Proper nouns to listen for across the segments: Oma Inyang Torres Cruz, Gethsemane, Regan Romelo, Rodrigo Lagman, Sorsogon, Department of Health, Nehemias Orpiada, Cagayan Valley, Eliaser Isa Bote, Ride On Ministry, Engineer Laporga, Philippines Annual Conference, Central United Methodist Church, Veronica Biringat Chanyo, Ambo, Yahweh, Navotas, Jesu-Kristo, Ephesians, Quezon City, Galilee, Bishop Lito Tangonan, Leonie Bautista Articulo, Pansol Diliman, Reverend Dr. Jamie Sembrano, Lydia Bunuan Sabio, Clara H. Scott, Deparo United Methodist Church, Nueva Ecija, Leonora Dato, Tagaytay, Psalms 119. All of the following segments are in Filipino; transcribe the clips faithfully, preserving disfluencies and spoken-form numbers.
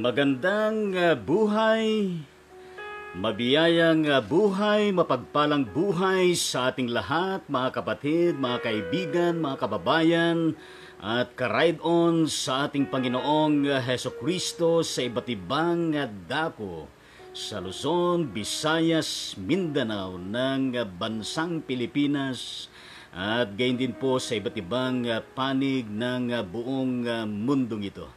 Magandang buhay, mabiyayang buhay, mapagpalang buhay sa ating lahat, mga kapatid, mga kaibigan, mga kababayan, at ka-ride on sa ating Panginoong Jesu-Kristo sa iba't ibang dako sa Luzon, Visayas, Mindanao ng bansang Pilipinas at gayon din po sa iba't ibang panig ng buong mundong ito.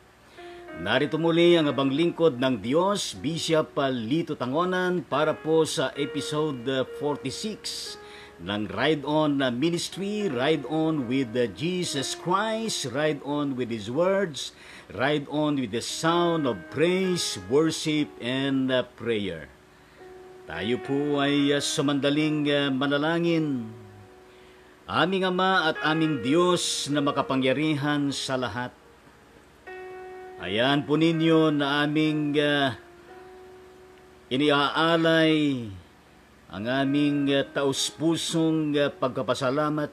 Narito muli ang abang lingkod ng Diyos, Bishop Lito Tangonan, para po sa episode forty-six ng Ride On Ministry, Ride On with Jesus Christ, Ride On with His Words, Ride On with the Sound of Praise, Worship, and Prayer. Tayo po ay sumandaling manalangin. Aming Ama at aming Diyos na makapangyarihan sa lahat, ayan po ninyo na aming uh, iniaalay ang aming uh, taus-pusong uh, pagkapasalamat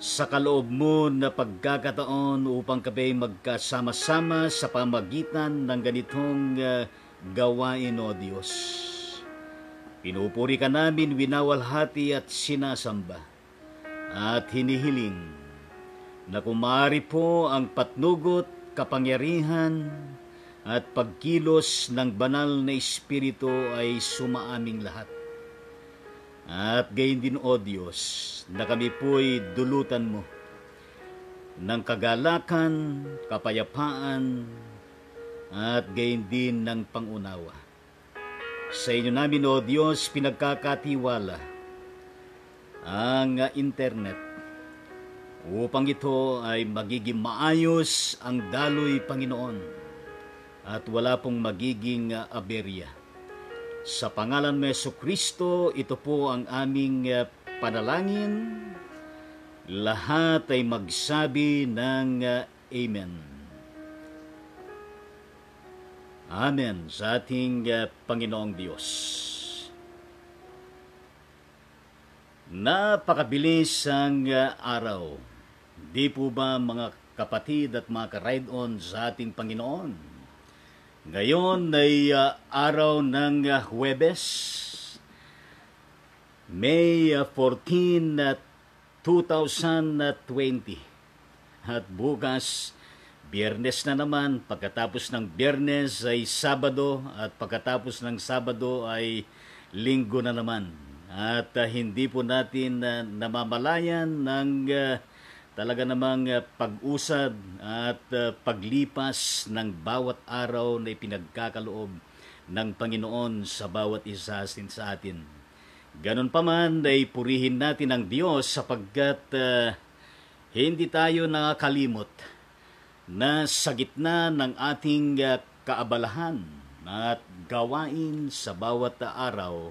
sa kaloob mo na pagkakataon upang kami magkasama-sama sa pamagitan ng ganitong uh, gawain, O Diyos. Pinupuri ka namin, winawalhati at sinasamba at hinihiling na kumari po ang patnugot, kapangyarihan at pagkilos ng banal na Espiritu ay sumaaming lahat. At gayon din, O Diyos, na kami po'y dulutan mo ng kagalakan, kapayapaan, at gayon din ng pangunawa. Sa inyo namin, O Diyos, pinagkakatiwala ang internet upang ito ay magiging maayos ang daloy, Panginoon, at wala pong magiging aberya. Sa pangalan ng Jesu-Kristo, ito po ang aming panalangin. Lahat ay magsabi ng Amen. Amen sa ating Panginoong Diyos. Napakabilis ang araw. Di po ba, mga kapatid at mga ka-ride on sa ating Panginoon? Ngayon ay uh, araw ng uh, Huwebes, May fourteen, twenty twenty. At bukas, Biyernes na naman. Pagkatapos ng Biyernes ay Sabado, at pagkatapos ng Sabado ay Linggo na naman. At uh, hindi po natin uh, namamalayan ng uh, talaga namang uh, pag-usad at uh, paglipas ng bawat araw na ipinagkakaloob ng Panginoon sa bawat isa sa atin. Ganun pa man ay purihin natin ang Diyos sapagkat uh, hindi tayo nakakalimot na sa gitna ng ating uh, kaabalahan at gawain sa bawat araw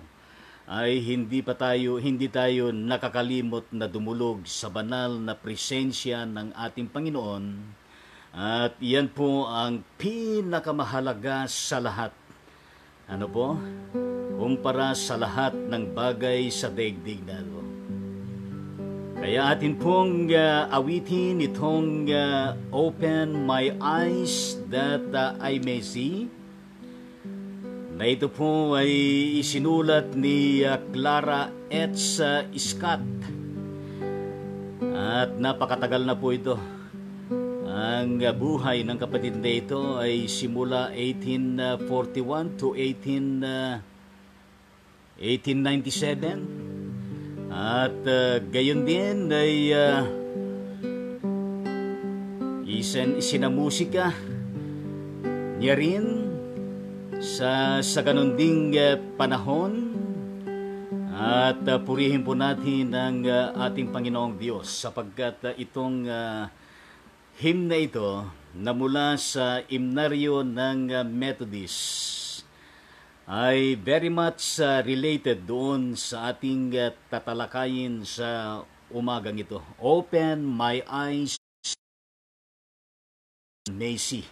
ay hindi pa tayo hindi tayo nakakalimot na dumulog sa banal na presensya ng ating Panginoon. At iyan po ang pinakamahalaga sa lahat. Ano po? Kumpara sa lahat ng bagay sa daigdig na ito. Kaya atin pong uh, awitin itong uh, Open My Eyes That uh, I May See, na ito po ay isinulat ni uh, Clara H. Scott. At napakatagal na po ito. Ang buhay ng kapatid na ito ay simula eighteen forty-one to eighteen ninety-seven. At uh, gayon din ay uh, isin, sinamusika niya rin sa, sa ganun ding uh, panahon. At uh, purihin po natin ang uh, ating Panginoong Diyos sapagkat uh, itong uh, hymn na ito na mula sa himnaryo ng Methodists ay very much uh, related doon sa ating uh, tatalakayin sa umagang ito. Open my eyes may see.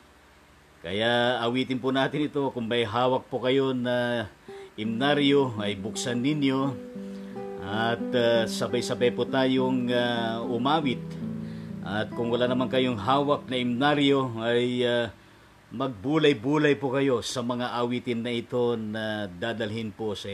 Kaya awitin po natin ito. Kung may hawak po kayo na himnaryo ay buksan ninyo at uh, sabay-sabay po tayong uh, umawit. At kung wala naman kayong hawak na himnaryo ay uh, magbulay-bulay po kayo sa mga awitin na ito na dadalhin po sa inyo.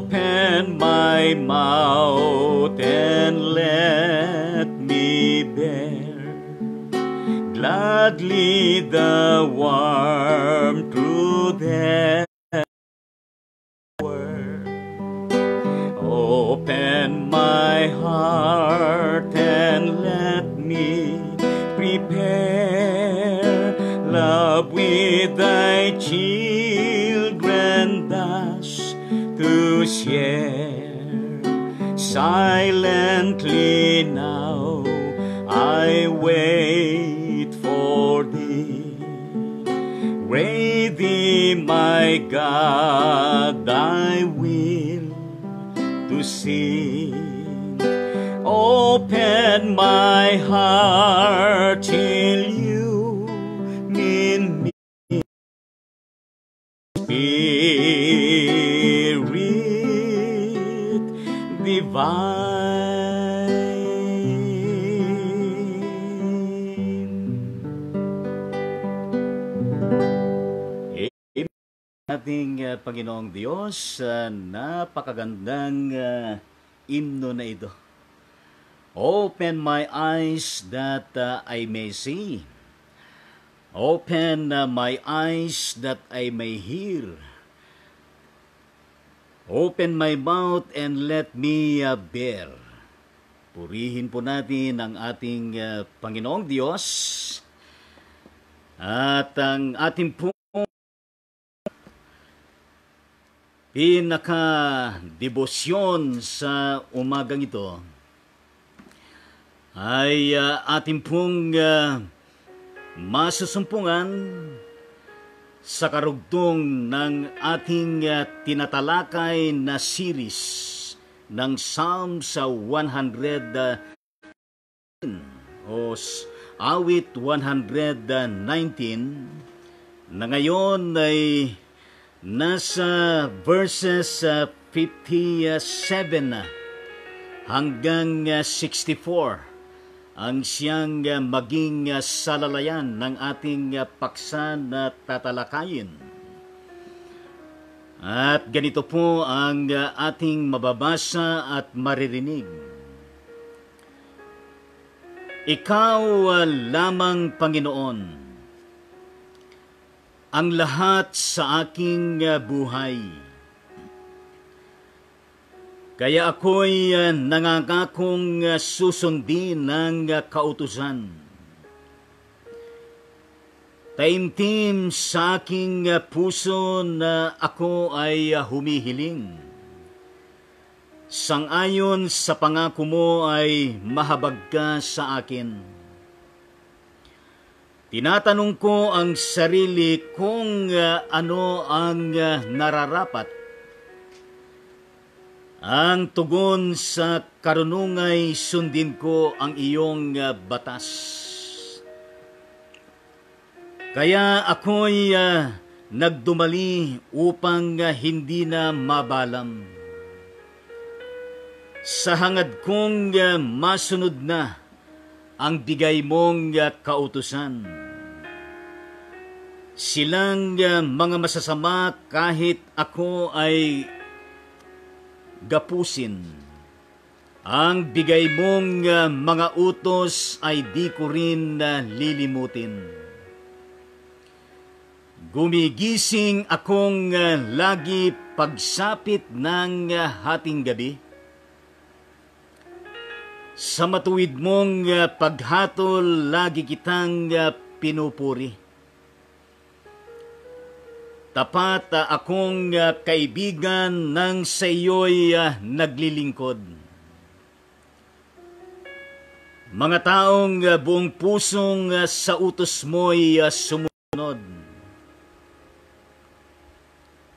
Open my mouth and let me bear gladly the warm truth and word. Open my heart and let me prepare love with thy children thus to share. Silently now I wait for thee. Worthy, my God, thy will to see. Open my heart till you mean me. Divine. Ating uh, Panginoong Diyos, uh, napakagandang uh, himno na ito. Open my eyes that uh, I may see. Open uh, my eyes that I may hear. Open my mouth and let me uh, bear. Purihin po natin ang ating uh, Panginoong Diyos at ang ating po pinaka-debosyon sa umagang ito ay uh, ating pong uh, masusumpungan sa karugtong ng ating uh, tinatalakay na series ng Psalms one nineteen o Awit one nineteen na ngayon ay nasa verses uh, fifty-seven hanggang uh, sixty-four ang siyang maging salalayan ng ating paksa na tatalakayin. At ganito po ang ating mababasa at maririnig. Ikaw lamang, Panginoon, ang lahat sa aking buhay. Kaya ako'y nangangakong susundin ng kautusan. Taimtim sa aking puso na ako ay humihiling. Sangayon sa pangako mo ay mahabag ka sa akin. Tinatanong ko ang sarili kung ano ang nararapat. Ang tugon sa karunungay, sundin ko ang iyong uh, batas. Kaya ako'y uh, nagdumali upang uh, hindi na mabalam. Sa hangad kong uh, masunod na ang bigay mong uh, kautusan. Silang uh, mga masasama kahit ako ay gapusin. Ang bigay mong uh, mga utos ay di ko rin uh, lilimutin. Gumigising akong uh, lagi pagsapit ng uh, hating gabi. Sa matuwid mong uh, paghatol, lagi kitang uh, pinupuri. Tapat uh, akong uh, kaibigan ng sa iyo'y uh, naglilingkod. Mga taong uh, buong pusong uh, sa utos mo'y uh, sumunod.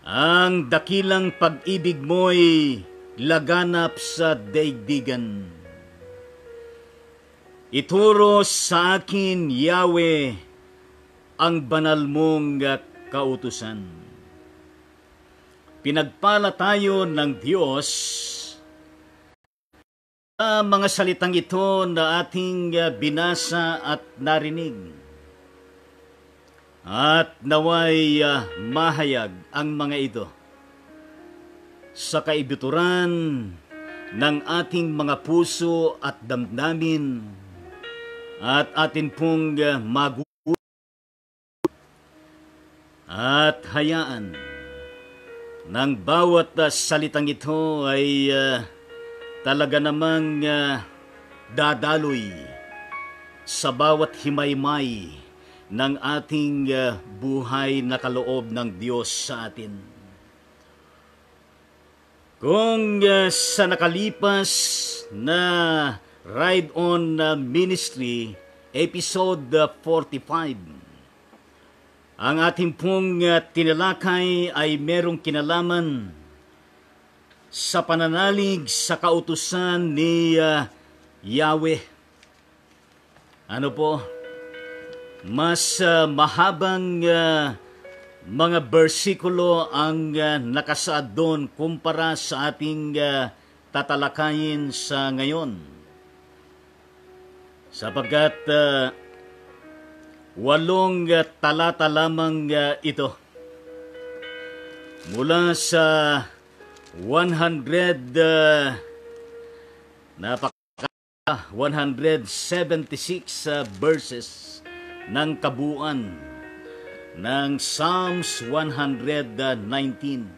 Ang dakilang pag-ibig mo'y laganap sa daigdigan. Ituro sa akin, Yahweh, ang banal mong uh, kautusan. Pinagpala tayo ng Diyos sa mga salitang ito na ating binasa at narinig. At naway uh, mahayag ang mga ito sa kaibituran ng ating mga puso at damdamin, at atin pong magugulat at hayaan ng bawat salitang ito ay uh, talaga namang uh, dadaloy sa bawat himay-may ng ating uh, buhay na kaloob ng Diyos sa atin. Kung uh, sa nakalipas na Ride On Ministry, Episode forty-five, ang ating pong uh, tinalakay ay merong kinalaman sa pananalig sa kautusan ni uh, Yahweh. Ano po? Mas uh, mahabang uh, mga bersikulo ang uh, nakasaad doon kumpara sa ating uh, tatalakayin sa ngayon. Sapagkat uh, walong uh, talata lamang uh, ito. Mula sa one hundred, uh, napaka one hundred seventy-six uh, verses ng kabuuan ng Psalms one nineteen.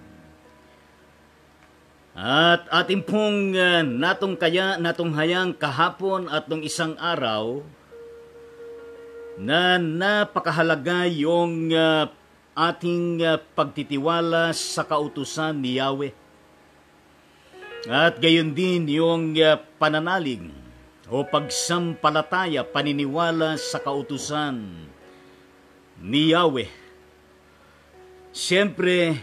At ating pong uh, natungkaya, natunghayang kahapon at nung isang araw na napakahalaga yung uh, ating uh, pagtitiwala sa kautusan ni Yahweh. At gayon din yung uh, pananalig o pagsampalataya, paniniwala sa kautusan ni Yahweh. Siyempre,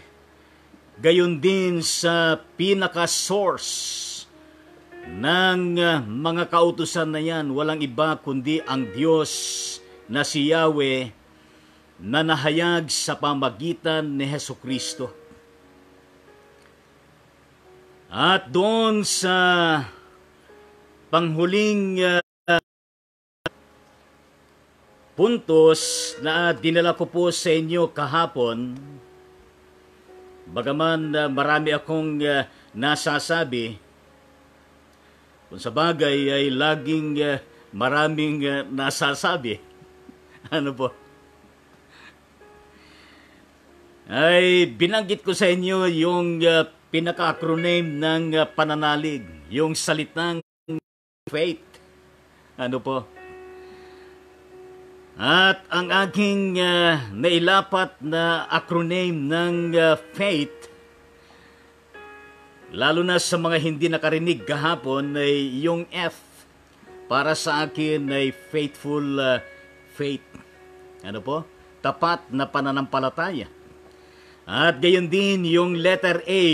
gayon din sa pinaka-source ng mga kautusan na yan, walang iba kundi ang Diyos na si Yahweh na nahayag sa pamagitan ni Jesu-Kristo. At doon sa panghuling puntos na dinala ko po sa inyo kahapon, bagaman uh, marami akong uh, nasasabi, kung sa bagay ay laging uh, maraming uh, nasasabi, ano po, ay binanggit ko sa inyo yung uh, pinaka-acronym ng uh, pananalig, yung salitang faith, ano po. At ang aking uh, nailapat na acronym ng uh, faith, lalo na sa mga hindi nakarinig kahapon, ay yung F para sa akin ay faithful uh, faith. Ano po? Tapat na pananampalataya. At gayon din yung letter A,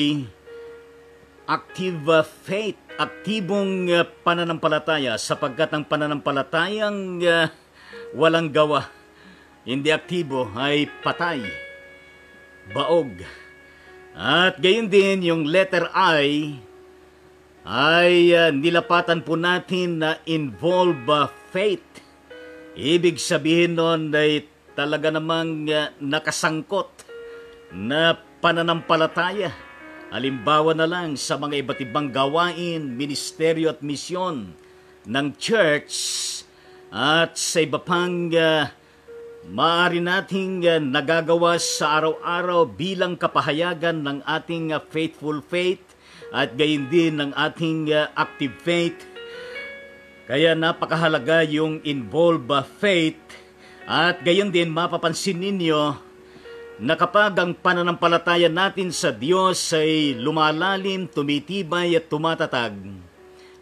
active uh, faith, aktibong uh, pananampalataya, sapagkat ang pananampalatayang uh, walang gawa, hindi aktibo, ay patay, baog. At gayon din yung letter I ay uh, nilapatan po natin na involve uh, faith. Ibig sabihin nun ay talaga namang uh, nakasangkot na pananampalataya. Halimbawa na lang sa mga iba't ibang gawain, ministeryo at misyon ng church. At sa iba pang uh, maaari nating uh, nagagawa sa araw-araw bilang kapahayagan ng ating uh, faithful faith at gayon din ng ating uh, active faith. Kaya napakahalaga yung involve uh, faith. At gayon din mapapansin ninyo na kapag ang pananampalataya natin sa Diyos ay lumalalim, tumitibay at tumatatag,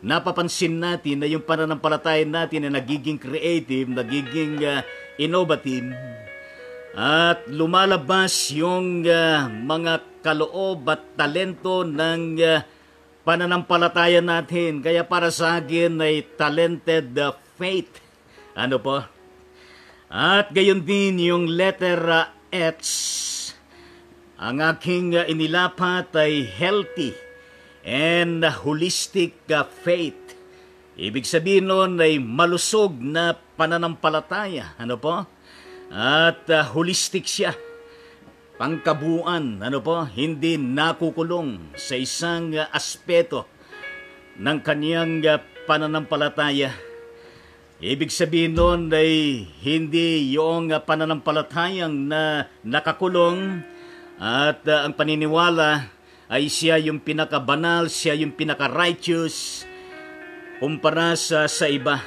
napapansin natin na yung pananampalataya natin ay nagiging creative, nagiging uh, innovative, at lumalabas yung uh, mga kaloob at talento ng uh, pananampalataya natin. Kaya para sa akin ay talented uh, faith. Ano po? At gayon din yung letter uh, H, ang aking uh, inilapat ay healthy and holistic uh, faith. Ibig sabihin nun ay malusog na pananampalataya. Ano po? At uh, holistic siya. pangkabuuan, ano po, hindi nakukulong sa isang aspeto ng kaniyang pananampalataya. Ibig sabihin nun ay hindi yung pananampalatayang na nakakulong at uh, ang paniniwala ay siya yung pinakabanal, siya yung pinaka-righteous kumpara sa, sa iba.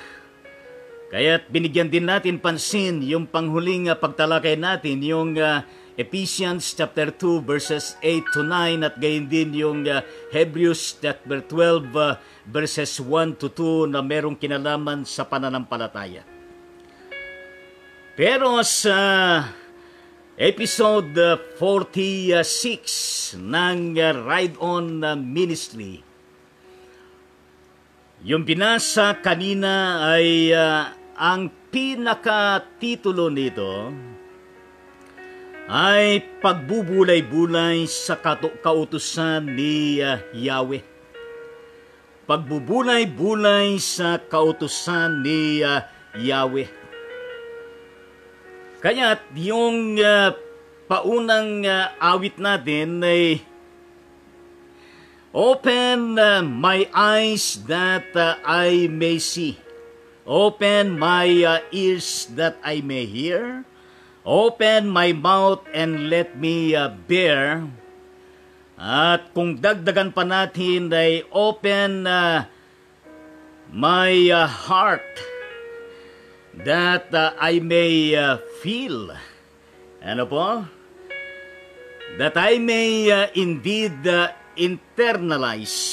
Kaya't binigyan din natin pansin yung panghuling uh, pagtalakay natin, yung uh, Ephesians chapter two verses eight to nine at gayon din yung uh, Hebrews chapter twelve uh, verses one to two na merong kinalaman sa pananampalataya. Pero sa episode forty-six ng uh, Ride On Ministry, yung binasa kanina ay uh, ang pinakatitulo nito ay pagbubulay-bulay sa kautusan ni uh, Yahweh. Pagbubulay-bulay sa kautusan ni uh, Yahweh. Kaya't yung uh, paunang uh, awit natin ay Open uh, my eyes that uh, I may see. Open my uh, ears that I may hear. Open my mouth and let me uh, bear. At kung dagdagan pa natin ay open uh, my uh, heart that uh, I may uh, feel. Ano po? That I may uh, indeed uh, internalize.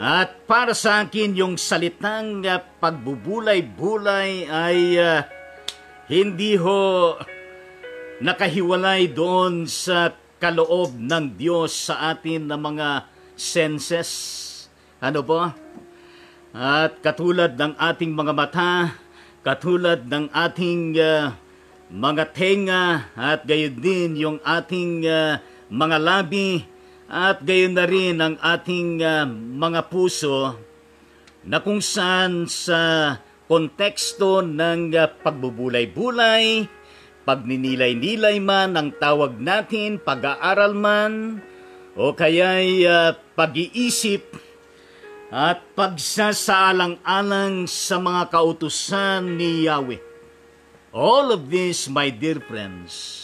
At para sa akin yung salitang uh, pagbubulay-bulay ay uh, hindi ho nakahiwalay doon sa kaloob ng Diyos sa atin na mga senses. Ano po? At katulad ng ating mga mata, katulad ng ating uh, mga tenga, at gayon din yung ating uh, mga labi, at gayon na rin ang ating uh, mga puso, na kung saan sa konteksto ng uh, pagbubulay-bulay, pagninilay-nilay man ang tawag natin, pag-aaral man, o kaya'y uh, pag-iisip at pagsasaalang-alang sa mga kautusan ni Yahweh. All of this, my dear friends,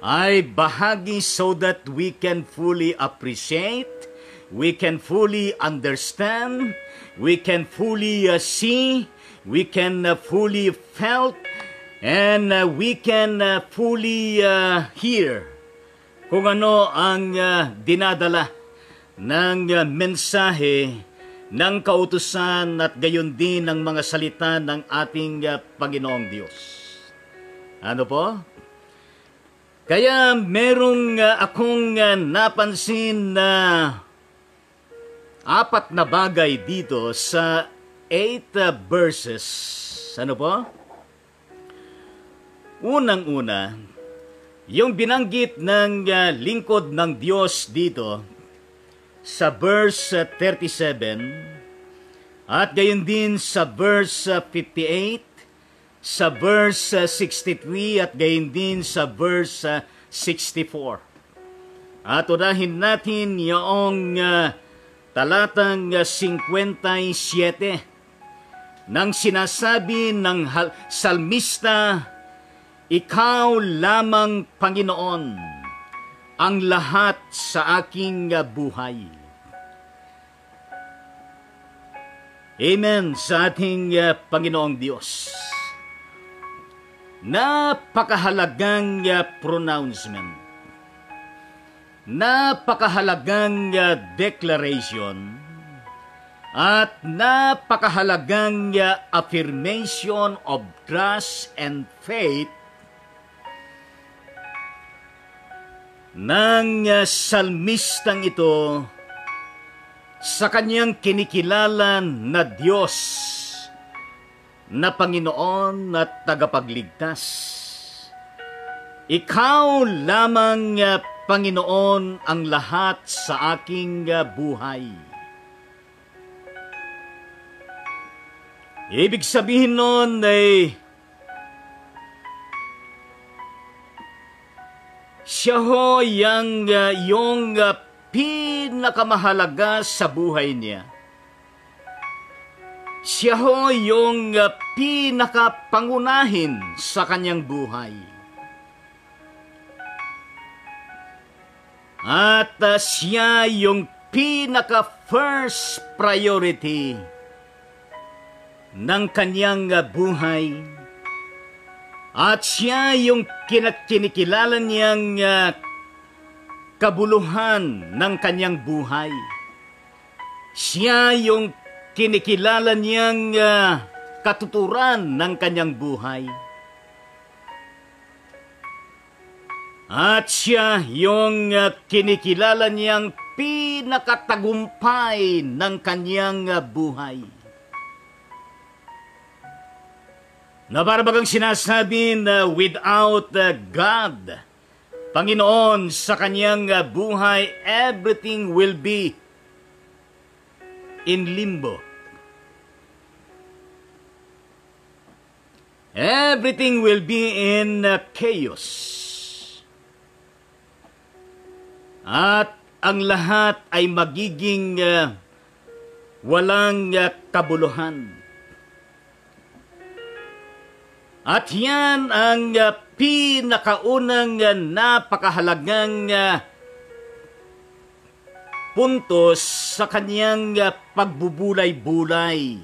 ay bahagi so that we can fully appreciate, we can fully understand, we can fully uh, see, we can uh, fully felt, and uh, we can uh, fully uh, hear kung ano ang uh, dinadala ng uh, mensahe ng kautusan at gayon din ng mga salita ng ating uh, Panginoong Diyos. Ano po? Kaya merong uh, akong uh, napansin na apat na bagay dito sa eight uh, verses. Ano po? Unang-una, yung binanggit ng uh, lingkod ng Diyos dito sa verse uh, thirty-seven at gayon din sa verse uh, fifty-eight, sa verse uh, sixty-three at gayon din sa verse uh, sixty-four. At unahin natin yung uh, talatang uh, fifty-seven. Nang sinasabi ng salmista, Ikaw lamang, Panginoon, ang lahat sa aking buhay. Amen sa ating uh, Panginoong Diyos. Napakahalagang uh, pronouncement. Napakahalagang uh, declaration. At napakahalagang uh, affirmation of trust and faith ng uh, salmistang ito sa kanyang kinikilala na Diyos na Panginoon at tagapagligtas. Ikaw lamang, uh, Panginoon, ang lahat sa aking uh, buhay. Ibig sabihin nun ay Siya ho yang uh, yung uh, pinakamahalaga sa buhay niya. Siya ho yung uh, pinakapangunahin sa kanyang buhay. At uh, siya yung pinaka-first priority ng kanyang buhay. At siya yung kinikilala niyang uh, kabuluhan ng kanyang buhay. Siya yung kinikilala niyang uh, katuturan ng kanyang buhay. At siya yung uh, kinikilala niyang pinakatagumpay ng kanyang buhay. Na para bagang sinasabi na without God, Panginoon, sa kanyang buhay, everything will be in limbo. Everything will be in chaos. At ang lahat ay magiging uh, walang uh, kabuluhan. At yan ang uh, pinakaunang uh, napakahalagang uh, punto sa kanyang uh, pagbubulay-bulay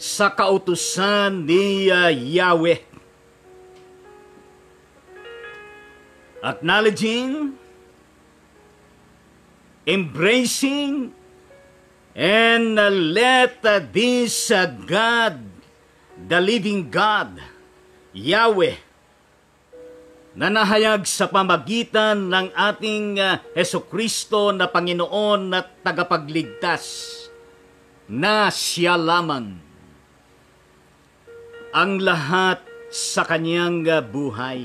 sa kautusan ni uh, Yahweh. Acknowledging, embracing, and let this God, the living God, Yahweh, na nahayag sa pamagitan ng ating Jesu-Kristo na Panginoon at tagapagligtas, na siya lamang ang lahat sa kanyang buhay.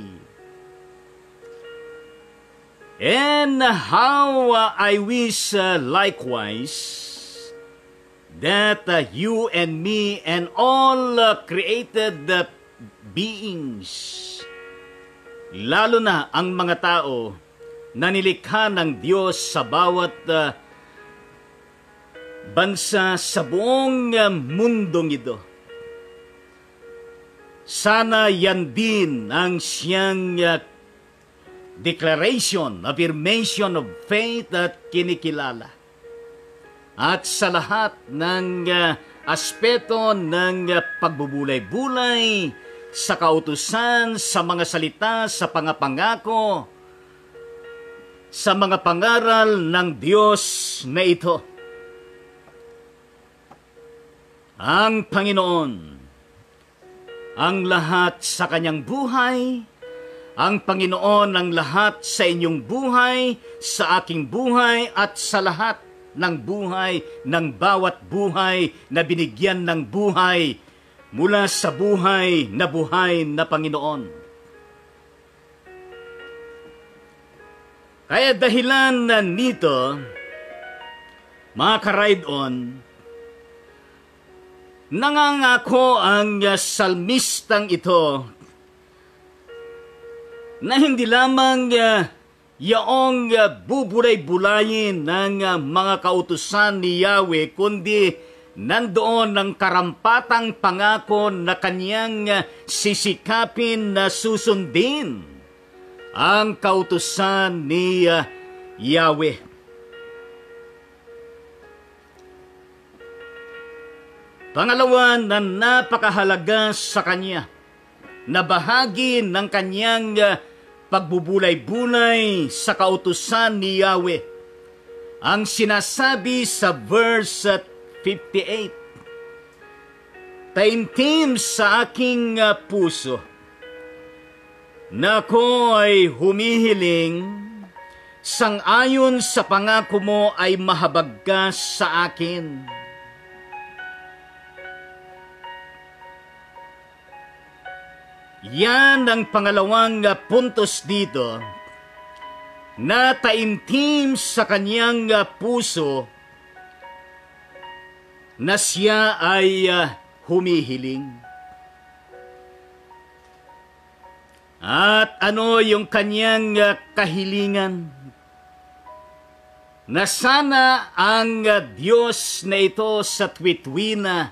And how uh, I wish uh, likewise that uh, you and me and all uh, created uh, beings, lalo na ang mga tao na nilikha ng Diyos sa bawat uh, bansa sa buong uh, mundong ito. Sana yan din ang siyang uh, declaration, affirmation of faith at kinikilala. At sa lahat ng uh, aspeto ng uh, pagbubulay-bulay, sa kautusan, sa mga salita, sa pangapangako, sa mga pangaral ng Diyos na ito. Ang Panginoon, ang lahat sa kanyang buhay, ang Panginoon ng lahat sa inyong buhay, sa aking buhay, at sa lahat ng buhay, ng bawat buhay na binigyan ng buhay mula sa buhay na buhay na Panginoon. Kaya dahilan na nito, mga ka-ride on, nangangako ang salmistang ito na hindi lamang uh, yaong uh, bubulay-bulayin ng uh, mga kautusan ni Yahweh, kundi nandoon ang karampatang pangako na kanyang uh, sisikapin na susundin ang kautusan ni uh, Yahweh. Pangalawa na napakahalaga sa kanya, na bahagi ng kanyang uh, pagbubulay-bulay sa kautusan ni Yahweh, ang sinasabi sa verse fifty-eight, taimtim sa aking uh, puso na ako ay humihiling, sang-ayon sa pangako mo ay mahabag ka sa akin. Yan ang pangalawang puntos dito, na taimtim sa kanyang puso na siya ay humihiling. At ano yung kanyang kahilingan? Na sana ang Diyos na ito sa twitwina,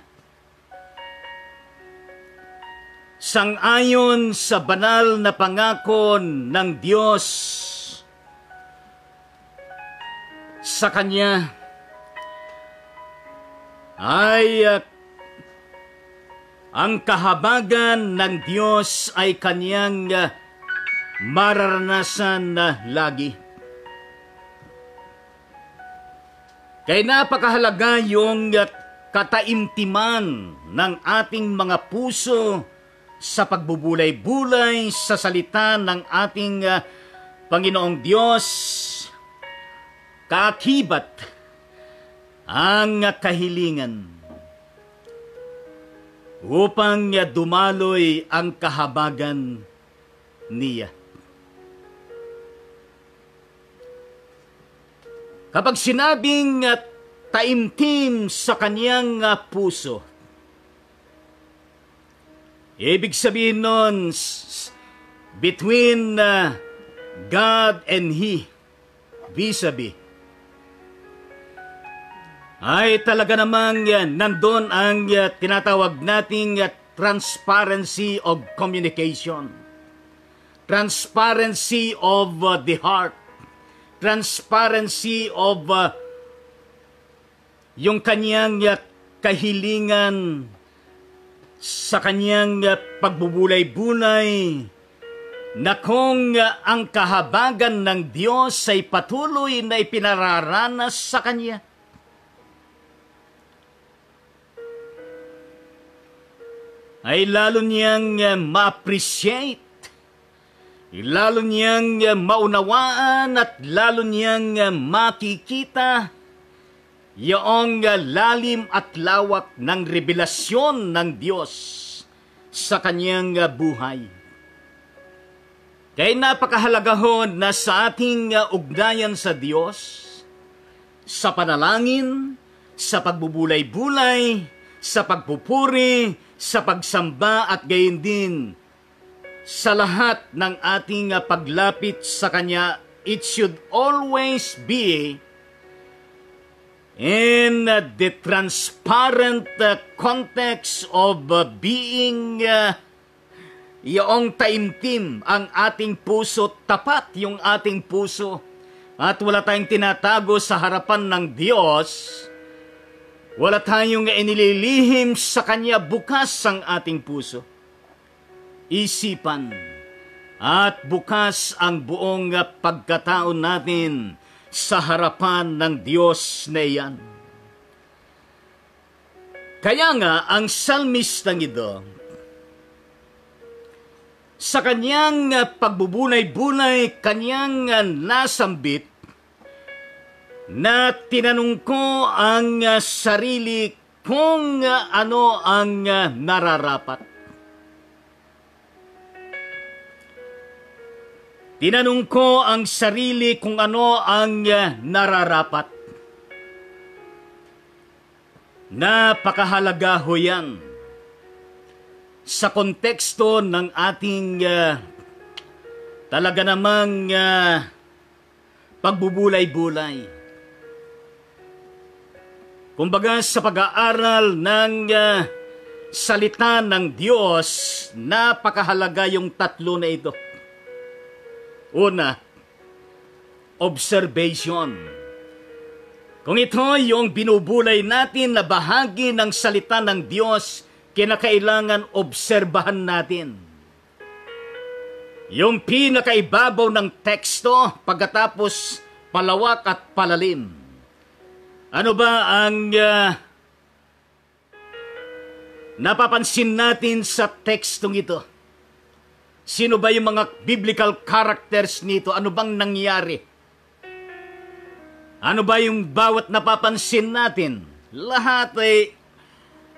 sangayon sa banal na pangako ng Diyos sa Kanya, ay uh, ang kahabagan ng Diyos ay Kanyang uh, mararanasan na uh, lagi. Kaya napakahalaga yung uh, kataimtiman ng ating mga puso sa pagbubulay-bulay sa salita ng ating uh, Panginoong Diyos. Kaakibat ang kahilingan upang dumaloy ang kahabagan niya. Kapag sinabing taimtim sa kanyang puso, ibig sabihin nun, between God and He, vis-a-vis, ay talaga namang yan, nandun ang uh, tinatawag nating uh, transparency of communication, transparency of uh, the heart, transparency of uh, yung kanyang uh, kahilingan sa kanyang uh, pagbubulay-bunay, na kung uh, ang kahabagan ng Diyos ay patuloy na ipinararanas sa kanya. Ay lalo niyang uh, ma-appreciate, lalo niyang uh, maunawaan, at lalo niyang uh, makikita yung uh, lalim at lawak ng revelasyon ng Diyos sa kanyang uh, buhay. Kaya napakahalaga ho na sa ating uh, ugnayan sa Diyos, sa panalangin, sa pagbubulay-bulay, sa pagpupuri, sa pagsamba, at gayon din sa lahat ng ating paglapit sa Kanya, it should always be in the transparent context of being uh, iyong taimtim ang ating puso, tapat yung ating puso, at wala tayong tinatago sa harapan ng Diyos. Wala tayong inililihim sa Kanya, bukas ang ating puso, isipan, at bukas ang buong pagkatao natin sa harapan ng Diyos na iyan. Kaya nga, ang salmistang ito, sa kanyang pagbubunay-bunay, kanyang nasambit, na tinanong ko ang uh, sarili kung uh, ano ang uh, nararapat. Tinanong ko ang sarili kung ano ang uh, nararapat. Napakahalaga ho yan sa konteksto ng ating uh, talaga namang uh, pagbubulay-bulay. Kumbaga sa pag-aaral ng uh, salita ng Diyos, napakahalaga yung tatlo na ito. Una, observation. Kung ito yung binubulay natin na bahagi ng salita ng Diyos, kinakailangan obserbahan natin. Yung pinakaibabaw ng teksto, pagkatapos palawak at palalim. Ano ba ang uh, napapansin natin sa tekstong ito? Sino ba yung mga biblical characters nito? Ano bang nangyari? Ano ba yung bawat napapansin natin? Lahat ay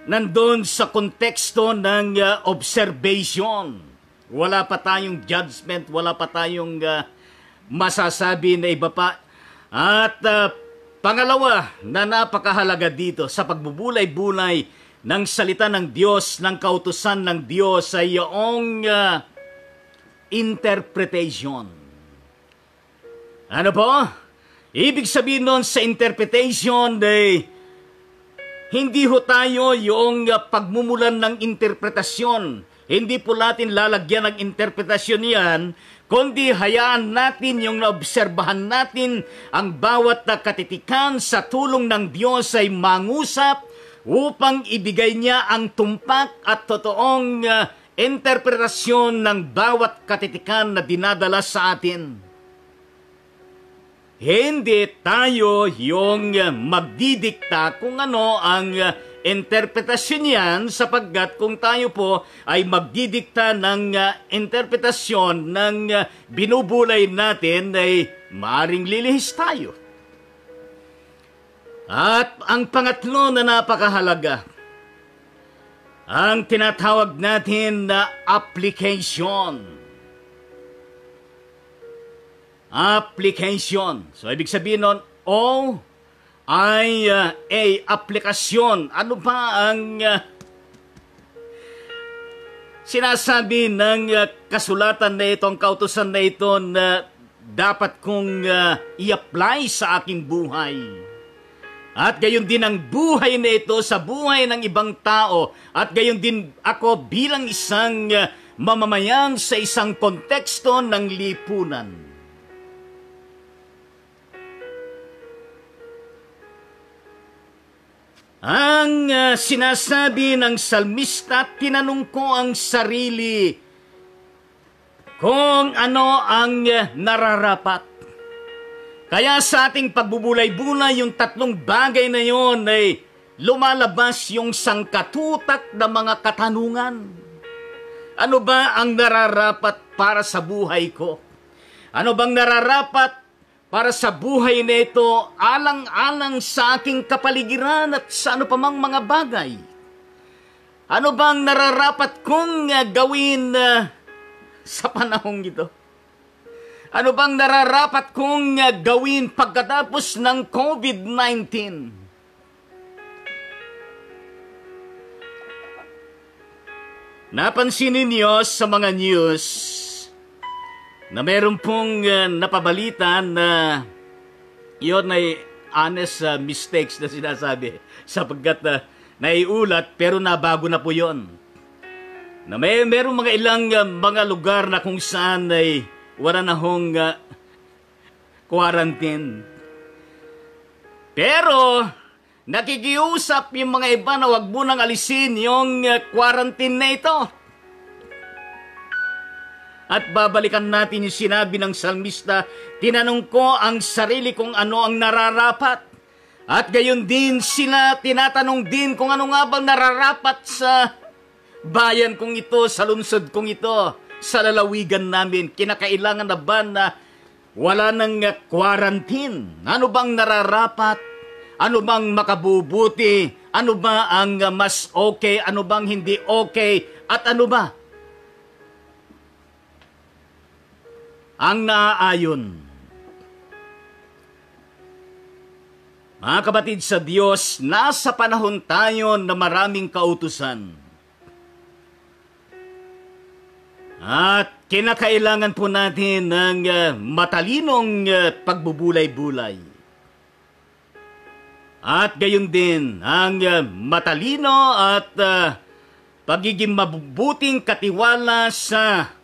nandun sa konteksto ng uh, observation. Wala pa tayong judgment, wala pa tayong uh, masasabi na iba pa. At uh, pangalawa na napakahalaga dito sa pagbubulay-bulay ng salita ng Diyos, ng kautusan ng Diyos, ay iyong uh, interpretation. Ano po? Ibig sabihin nun sa interpretation, eh, hindi ho tayo yung pagmumulan ng interpretasyon. Hindi po natin lalagyan ng interpretasyon yan, kundi hayaan natin yung naobserbahan natin ang bawat nakatitikan sa tulong ng Diyos ay mangusap upang ibigay niya ang tumpak at totoong uh, interpretasyon ng bawat katitikan na dinadala sa atin. Hindi tayo yung uh, magdidikta kung ano ang uh, interpretasyon yan, sapagkat kung tayo po ay magdidikta ng uh, interpretasyon ng uh, binubulay natin ay maaring lilihis tayo. At ang pangatlo na napakahalaga, ang tinatawag natin na application. Application. So ibig sabihin nun, O ay uh, ay aplikasyon. Ano ba ang uh, sinasabi ng uh, kasulatan na ito, ang kautusan na ito na dapat kong uh, i-apply sa aking buhay? At gayon din ang buhay na ito sa buhay ng ibang tao. At gayon din ako bilang isang uh, mamamayan sa isang konteksto ng lipunan. Ang uh, sinasabi ng salmista, tinanong ko ang sarili kung ano ang uh, nararapat. Kaya sa ating pagbubulay-bulay, yung tatlong bagay na yon ay lumalabas yung sangkatutak na mga katanungan. Ano ba ang nararapat para sa buhay ko? Ano bang nararapat para sa buhay na ito, alang-alang sa aking kapaligiran at sa ano pamang mga bagay? Ano bang nararapat kong uh, gawin uh, sa panahong ito? Ano bang nararapat kong uh, gawin pagkatapos ng COVID nineteen? Napansin ninyo sa mga news na meron pong uh, napabalitan na uh, yun ay honest uh, mistakes na sinasabi, sapagkat uh, naiulat pero nabago na po yun. Na may, meron mga ilang uh, mga lugar na kung saan ay wala na hong uh, quarantine. Pero nakikiusap yung mga iba na wag mo nang alisin yung uh, quarantine na ito. At babalikan natin yung sinabi ng salmista, tinanong ko ang sarili kung ano ang nararapat. At gayon din sila, tinatanong din kung ano nga bang nararapat sa bayan kong ito, sa lungsod kong ito, sa lalawigan namin. Kinakailangan na ba na wala ng quarantine? Ano bang nararapat? Ano bang makabubuti? Ano ba ang mas okay? Ano bang hindi okay? At ano ba ang naaayon? Mga kapatid sa Diyos, nasa panahon tayo na maraming kautusan. At kinakailangan po natin ng uh, matalinong uh, pagbubulay-bulay. At gayon din, ang uh, matalino at uh, pagiging mabubuting katiwala sa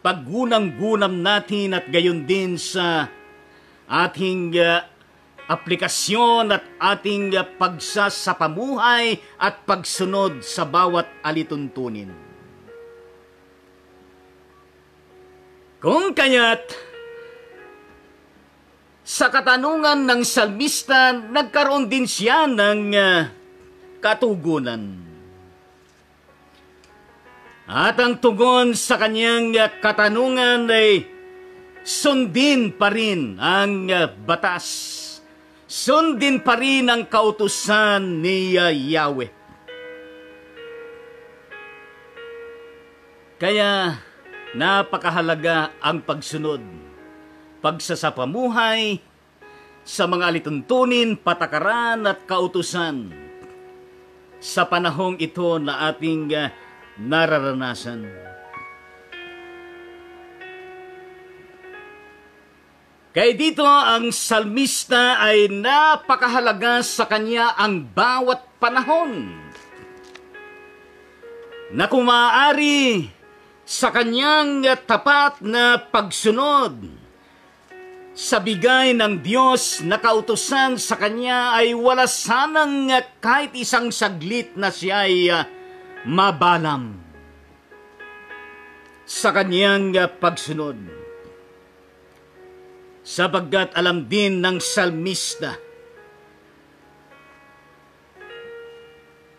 paggunang-gunam natin, at gayon din sa ating uh, aplikasyon at ating uh, pagsasapamuhay at pagsunod sa bawat alituntunin. Kung kaya't sa katanungan ng salmista, nagkaroon din siya ng uh, katugunan. At ang tugon sa kanyang katanungan ay sundin pa rin ang batas. Sundin pa rin ang kautusan ni Yahweh. Kaya napakahalaga ang pagsunod, pagsasapamuhay sa mga alituntunin, patakaran at kautusan sa panahong ito na ating nararanasan. Kaya dito ang salmista ay napakahalaga sa kanya ang bawat panahon na kumaari sa kanyang tapat na pagsunod sa bigay ng Diyos na kautusan sa kanya ay wala sanang kahit isang saglit na siya'y mabalam sa kanyang pagsunod. Sabagkat alam din ng salmista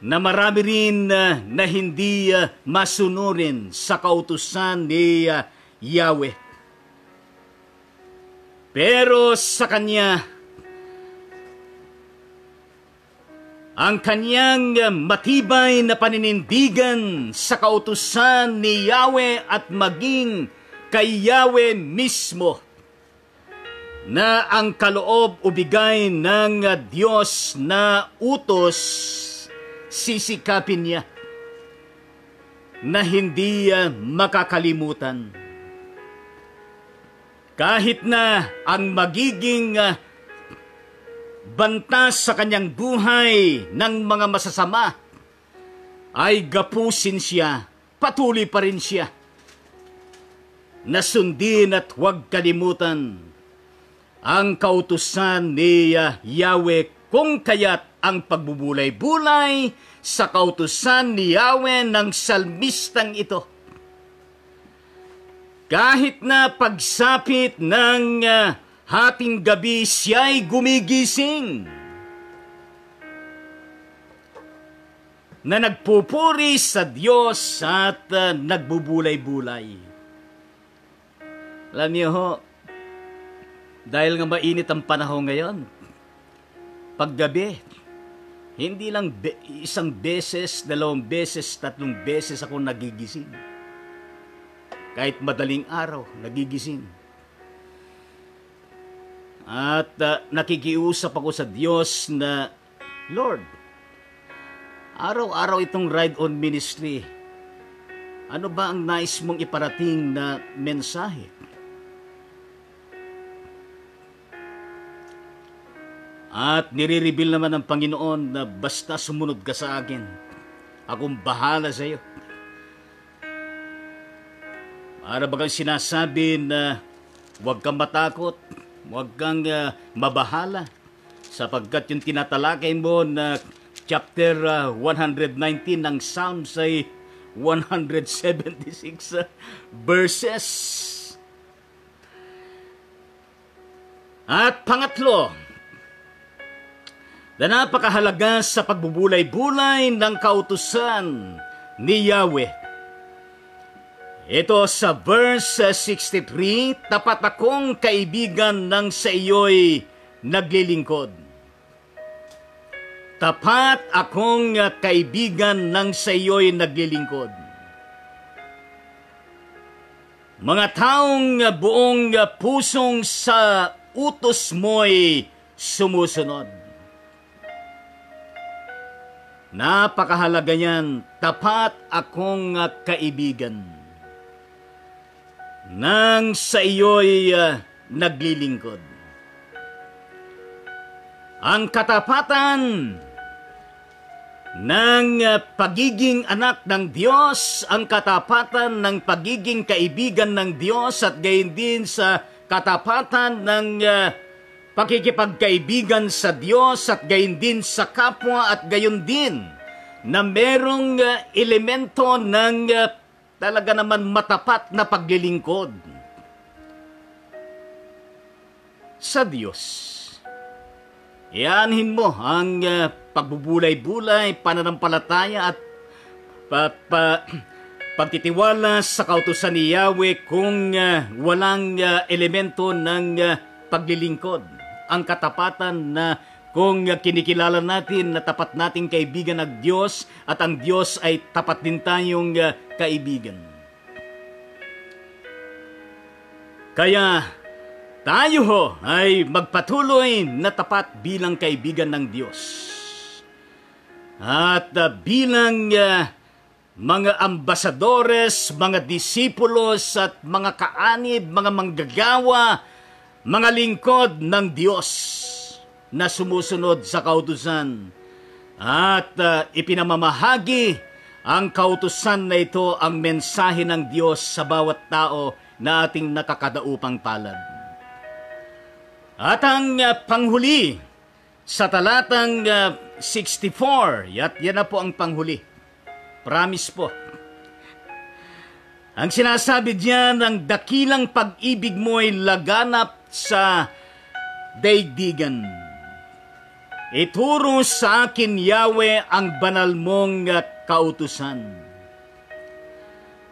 na marami rin uh, na hindi uh, masunurin sa kautusan ni uh, Yahweh. Pero sa kanya, ang kanyang matibay na paninindigan sa kautusan ni Yahweh at maging kay Yahweh mismo, na ang kaloob o bigay ng Diyos na utos, sisikapin niya na hindi makakalimutan. Kahit na ang magiging banta sa kanyang buhay ng mga masasama ay gapusin siya, patuloy pa rin siya na sundin at huwag kalimutan ang kautusan ni uh, Yahweh, kung kaya't ang pagbubulay-bulay sa kautusan ni Yahweh ng salmistang ito, kahit na pagsapit ng uh, hating gabi siya'y gumigising, na nagpupuri sa Diyos at uh, nagbubulay-bulay. Alam niyo ho, dahil nga mainit ang panahon ngayon, paggabi, hindi lang be, isang beses, dalawang beses, tatlong beses ako nagigising. Kahit madaling araw, nagigising. At uh, nakikiusap ako sa Diyos na, Lord, araw-araw itong Ride On Ministry, ano ba ang nais mong iparating na mensahe? At nire-reveal naman ng Panginoon na basta sumunod ka sa akin, akong bahala sa iyo. Para bagang sinasabi na huwag kang matakot, huwag kang uh, mabahala, sapagkat yung tinatalakay mo na chapter uh, one nineteen ng Psalms ay one seventy-six uh, verses. At pangatlo, na napakahalaga sa pagbubulay-bulay ng kautusan ni Yahweh. Ito sa verse sixty-three, tapat akong kaibigan ng sa iyo'y naglilingkod. Tapat akong kaibigan ng sa iyo'y naglilingkod. Mga taong buong pusong sa utos mo'y sumusunod. Napakahalaga niyan, tapat akong kaibigan nang sa iyo'y uh, naglilingkod. Ang katapatan ng uh, pagiging anak ng Diyos, ang katapatan ng pagiging kaibigan ng Diyos at gayon din sa katapatan ng uh, pakikipagkaibigan sa Diyos at gayon din sa kapwa at gayon din na merong uh, elemento ng uh, talaga naman matapat na paglilingkod sa Diyos. Ianhin mo ang uh, pagbubulay-bulay, pananampalataya at pa, pa, pagtitiwala sa kautusan ni Yahweh kung uh, walang uh, elemento ng uh, paglilingkod. Ang katapatan na kung kinikilala natin na tapat nating kaibigan ng Diyos at ang Diyos ay tapat din tayong kaibigan. Kaya tayo ho ay magpatuloy na tapat bilang kaibigan ng Diyos. At uh, bilang uh, mga ambasadores, mga disipulos at mga kaanib, mga manggagawa mga lingkod ng Diyos na sumusunod sa kautusan at uh, ipinamamahagi ang kautusan na ito, ang mensahe ng Diyos sa bawat tao na ating nakakadaupang palad. At ang uh, panghuli sa talatang uh, sixty-four, yat yan na po ang panghuli. Promise po. Ang sinasabi diyan, ang dakilang pag-ibig mo'y laganap sa daigdigan. Ituro sa akin, Yahweh, ang banal mong kautusan.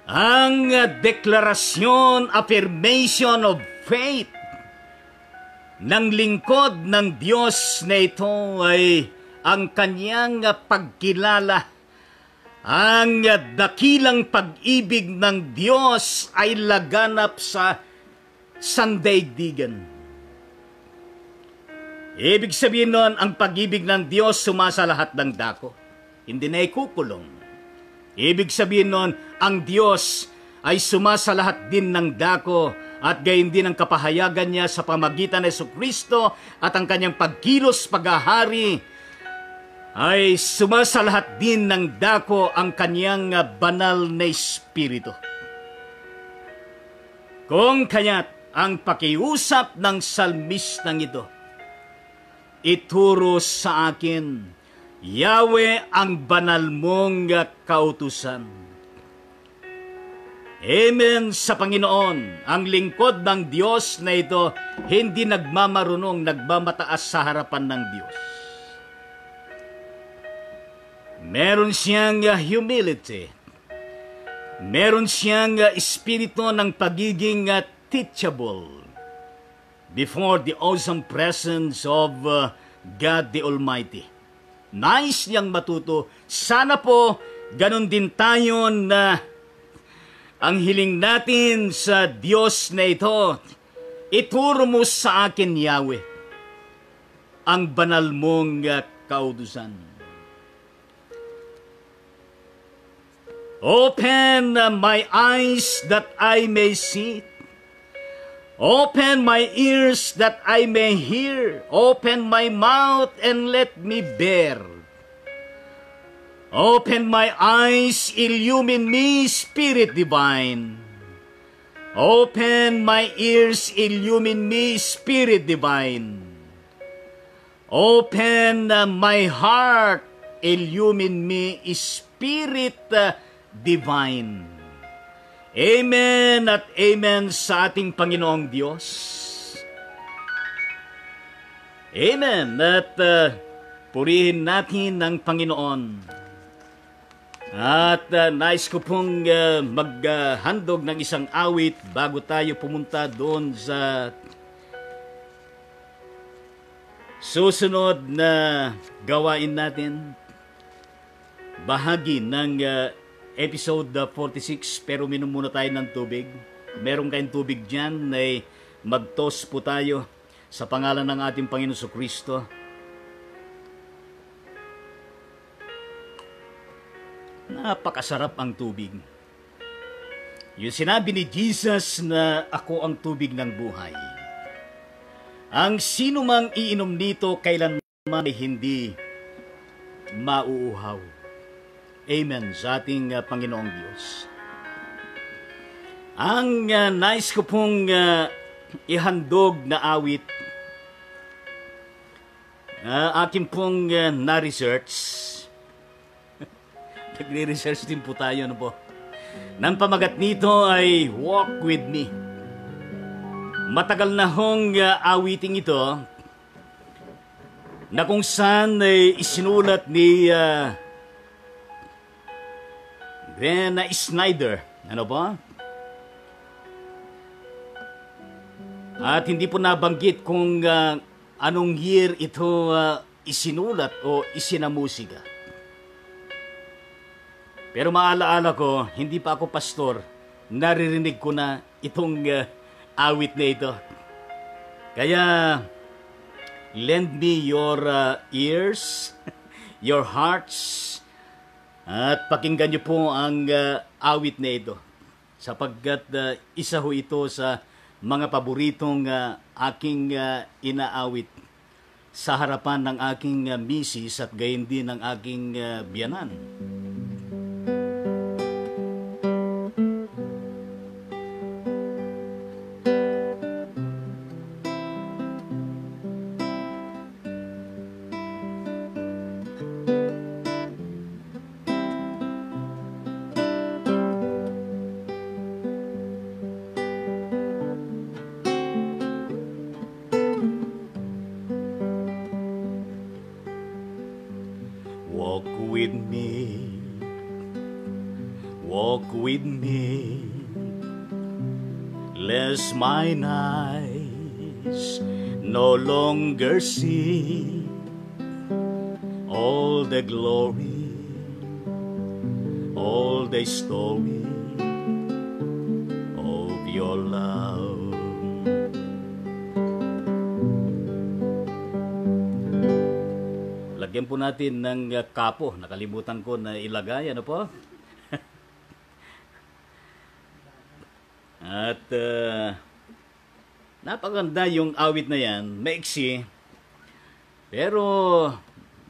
Ang deklarasyon, affirmation of faith ng lingkod ng Diyos na ito ay ang kanyang pagkilala. Ang dakilang pag-ibig ng Diyos ay laganap sa sandaigdigan. Ibig sabihin nun, ang pag-ibig ng Diyos sumasa lahat ng dako. Hindi na ikukulong. Ibig sabihin nun, ang Diyos ay sumasa lahat din ng dako at gayon din ang kapahayagan niya sa pamagitan ni Jesu-Kristo at ang kanyang pagkilos, pag-ahari, ay sumasa lahat din ng dako ang kanyang banal na espiritu. Kung kaya't ang pakiusap ng salmistang ito, ituro sa akin, Yahweh, ang banal mong kautusan. Amen sa Panginoon, ang lingkod ng Diyos na ito hindi nagmamarunong, nagmamataas sa harapan ng Diyos. Meron siyang humility. Meron siyang espiritu ng pagiging teachable before the awesome presence of God the Almighty. Nice niyang matuto. Sana po ganun din tayo na ang hiling natin sa Diyos na ito, ituro mo sa akin, Yahweh, ang banal mong kautusan. Open my eyes that I may see. Open my ears that I may hear. Open my mouth and let me bear. Open my eyes, illumine me, Spirit Divine. Open my ears, illumine me, Spirit Divine. Open my heart, illumine me, Spirit Divine. Divine. Amen at amen sa ating Panginoong Diyos. Amen at uh, purihin natin ng Panginoon. At uh, nais ko pong uh, maghandog ng isang awit bago tayo pumunta doon sa susunod na gawain natin. Bahagi ng uh, Episode forty-six, pero minum muna tayo ng tubig. Meron kayong tubig dyan, ay mag-toast po tayo sa pangalan ng ating Panginoon Jesu-Kristo. Napakasarap ang tubig. Yung sinabi ni Jesus na ako ang tubig ng buhay. Ang sino mang iinom nito kailanman ay hindi mauuhaw. Amen sa ating uh, Panginoong Diyos. Ang uh, nais ko pong uh, ihandog na awit, uh, akin pong uh, na-research. Nagre-research din po tayo, ano po. Nang pamagat nito ay Walk With Me. Matagal na hong uh, awiting ito na kung saan ay uh, isinulat ni Uh, Rena Snyder, ano ba? At hindi po nabanggit kung uh, anong year ito uh, isinulat o isinamusika. Pero maalaala ko, hindi pa ako pastor, naririnig ko na itong uh, awit na ito. Kaya, lend me your uh, ears, your hearts, at pakinggan niyo po ang uh, awit na ito sapagkat uh, isa ho ito sa mga paboritong uh, aking uh, inaawit sa harapan ng aking uh, misis at gayon din ng aking uh, biyanan. Mine eyes no longer see all the glory, all the story of your love. Lagyan po natin ng kapo. Nakalimutan ko na ilagay. Ano po? At uh, napakaganda yung awit na yan, maiksi, pero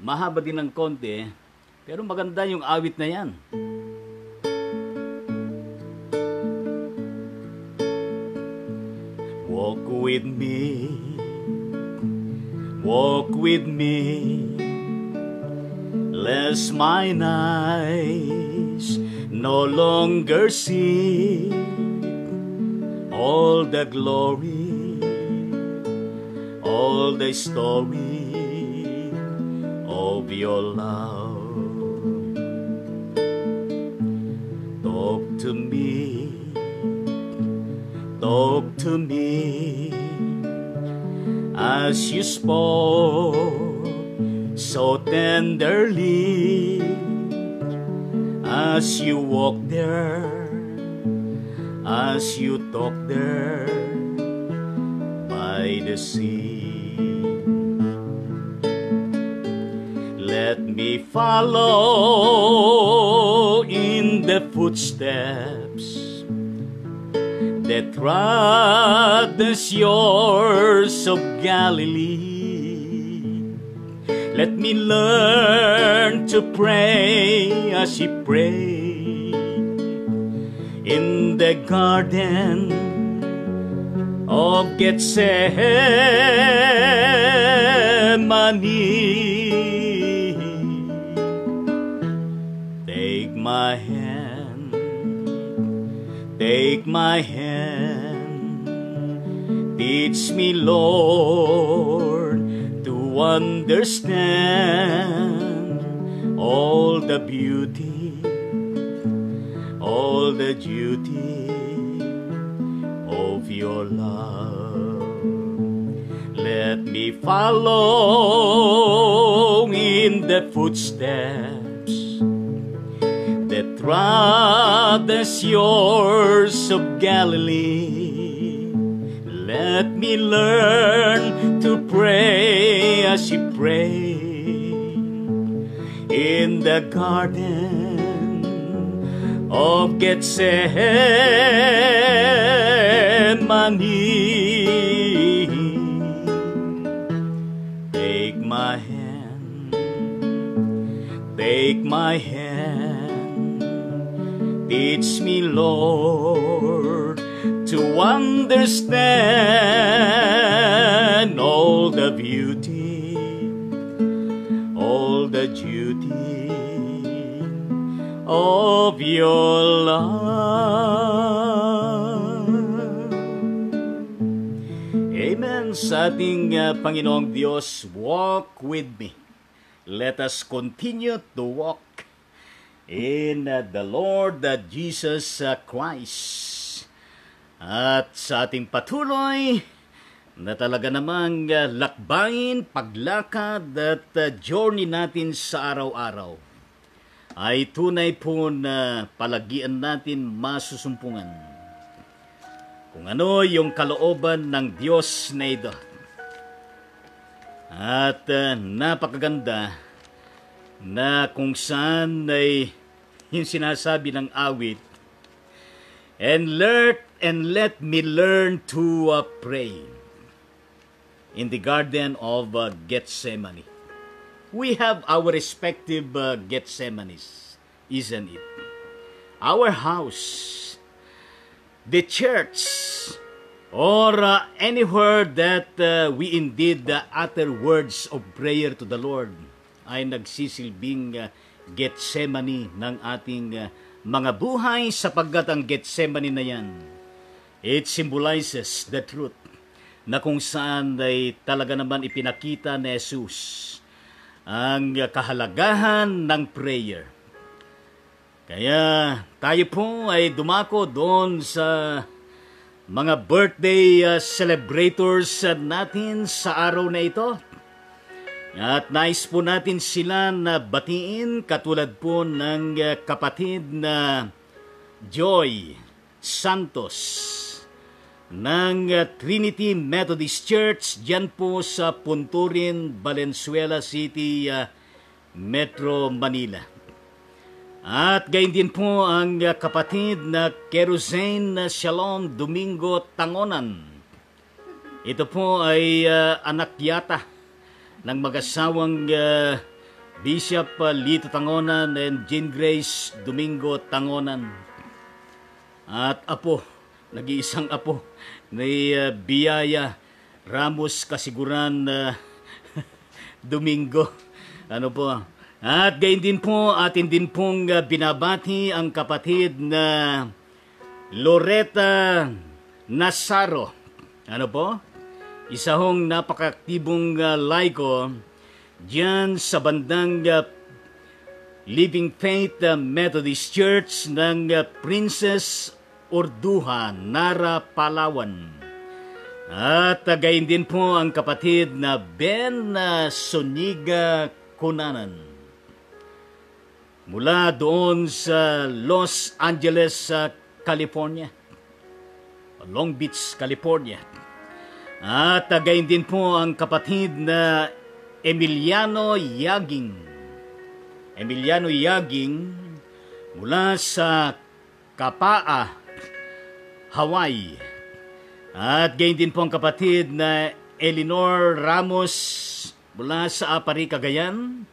mahaba din ng konti, pero maganda yung awit na yan. Walk with me, walk with me, lest mine eyes no longer see all the glory, all the story of your love. Talk to me, talk to me, as you spoke so tenderly, as you walked there, as you talk there by the sea. Let me follow in the footsteps that trod the shores of Galilee. Let me learn to pray as he prayed in the garden of Gethsemane. Take my hand, take my hand, teach me, Lord, to understand all the beauty, all the duty of your love. Let me follow in the footsteps that trod the shores of Galilee. Let me learn to pray as she prayed in the garden of Gethsemane. Take my hand, take my hand, teach me, Lord, to understand all the beauty, all the duty of your love. Amen. Sa ating uh, Panginoong Diyos, walk with me. Let us continue to walk in uh, the Lord uh, Jesus uh, Christ. At sa ating patuloy na talaga namang uh, lakbayin, paglakad at uh, journey natin sa araw-araw, ay tunay po na palagian natin masusumpungan kung ano yung kalooban ng Diyos na ito. At uh, napakaganda na kung saan ay yung sinasabi ng awit, and let and let me learn to uh, pray. In the Garden of uh, Gethsemane, we have our respective uh, Gethsemanes, isn't it? Our house, the church, or uh, anywhere that uh, we indeed uh, utter words of prayer to the Lord ay nagsisilbing uh, Gethsemane ng ating uh, mga buhay, sapagkat ang Gethsemane na yan, it symbolizes the truth na kung saan ay talaga naman ipinakita ni Jesus ang kahalagahan ng prayer. Kaya tayo po ay dumako doon sa mga birthday uh, celebrators uh, natin sa araw na ito. At nais po natin sila na batiin katulad po ng uh, kapatid na Joy Santos ng uh, Trinity Methodist Church dyan po sa Punturin, Valenzuela City, uh, Metro Manila. At gayon din po ang uh, kapatid na Kerosene Shalom Domingo Tangonan. Ito po ay uh, anak yata ng mag-asawang uh, Bishop Lito Tangonan and Jean Grace Domingo Tangonan, at apo, nag-iisang apo ni uh, Biyaya Ramos Kasiguran uh, Domingo. Ano po? At gayon din po, atin din pong uh, binabati ang kapatid na uh, Loretta Nasaro. Ano po? Isa hong napakaktibong uh, laiko diyan sa bandang uh, Living Faith uh, Methodist Church ng uh, Princess Orduha, Nara, Palawan. At uh, gayon din po ang kapatid na Ben uh, Soniga Kunanan mula doon sa Los Angeles, uh, California, Long Beach, California. At tagayin din po ang kapatid na Emiliano Yaging. Emiliano Yaging mula sa Kapaa, Hawaii. At gayon din po ang kapatid na Eleanor Ramos mula sa Apari, Cagayan.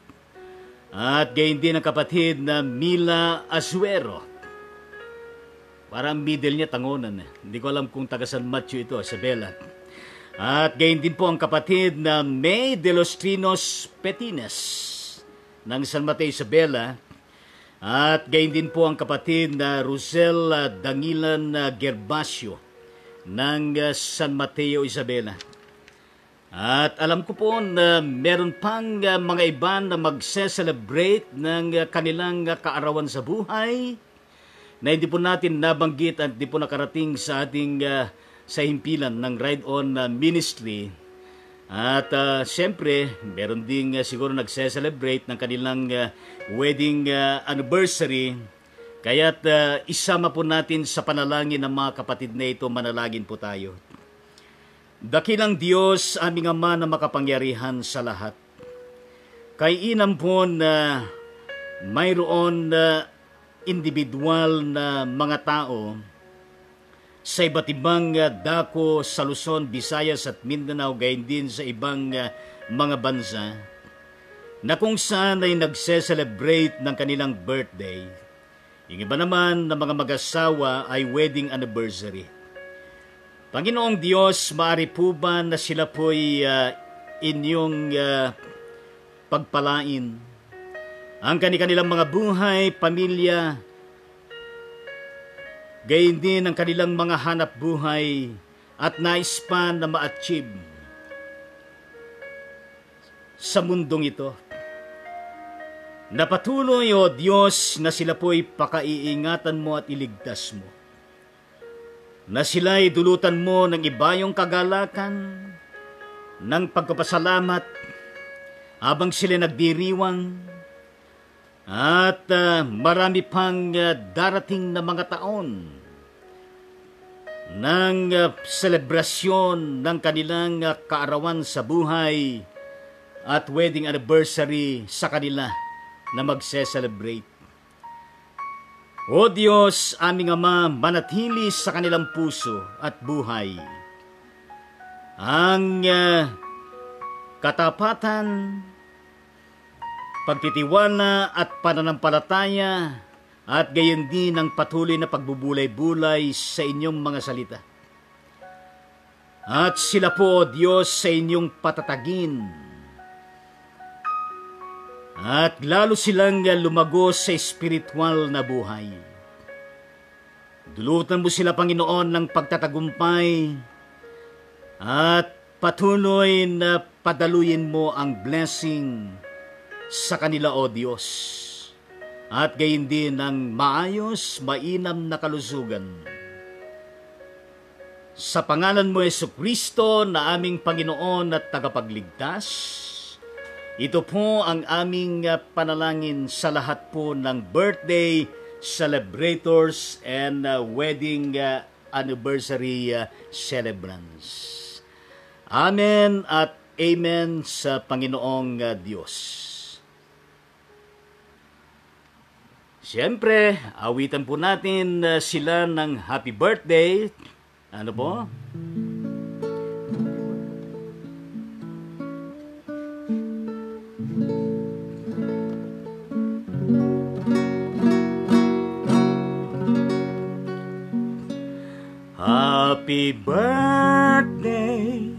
At gayon din ang kapatid na Mila Azuero. Parang middle niya Tangonan. Hindi ko alam kung taga San Mateo ito, Isabela. At gayon din po ang kapatid na May de los Trinos Petines ng San Mateo, Isabela. At gayon din po ang kapatid na Rosel Dangilan Gervasio ng San Mateo, Isabela. At alam ko po na meron pang mga iba na magse-celebrate ng kanilang kaarawan sa buhay na hindi po natin nabanggit at hindi po nakarating sa ating uh, sa himpilan ng Ride On Ministry. At uh, siyempre, meron ding uh, siguro nagse-celebrate ng kanilang uh, wedding uh, anniversary. Kaya't uh, isama po natin sa panalangin ng mga kapatid na ito. Manalangin po tayo. Dakilang Diyos, aming Ama na makapangyarihan sa lahat, kay inam po na mayroon na individual na mga tao sa iba't ibang dako sa Luzon, Visayas at Mindanao, gayon din sa ibang uh, mga bansa na kung saan ay nagse-celebrate ng kanilang birthday. Yung iba naman na mga mag-asawa ay wedding anniversary. Panginoong Diyos, maaari po ba na sila po'y uh, inyong uh, pagpalain ang kanilang mga buhay, pamilya, gayon din ang kanilang mga hanap buhay at nais pa na ma-achieve sa mundong ito. Napatuloy, O Diyos, na sila po'y pakaiingatan mo at iligtas mo, na sila'y dulutan mo ng ibayong kagalakan, ng pagpapasalamat habang sila nagdiriwang, at uh, marami pang uh, darating na mga taon ng uh, selebrasyon ng kanilang uh, kaarawan sa buhay at wedding anniversary sa kanila na magse-celebrate. O Diyos, aming Ama, manatili sa kanilang puso at buhay ang uh, katapatan, pagtitiwala at pananampalataya, at gayon din ang patuloy na pagbubulay-bulay sa inyong mga salita. At sila po, O Diyos, sa inyong patatagin, at lalo silang lumago sa espiritual na buhay. Dulutan mo sila, Panginoon, ng pagtatagumpay, at patuloy na padaluyin mo ang blessing sa kanila, O Diyos, at gayon din ang maayos, mainam na kalusugan. Sa pangalan mo, Jesu-Kristo, na aming Panginoon at tagapagligtas, ito po ang aming panalangin sa lahat po ng birthday celebrators and wedding anniversary celebrants. Amen at amen sa Panginoong Diyos. Siyempre, awitan po natin uh, sila ng happy birthday. Ano po? Happy birthday,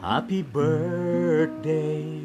happy birthday,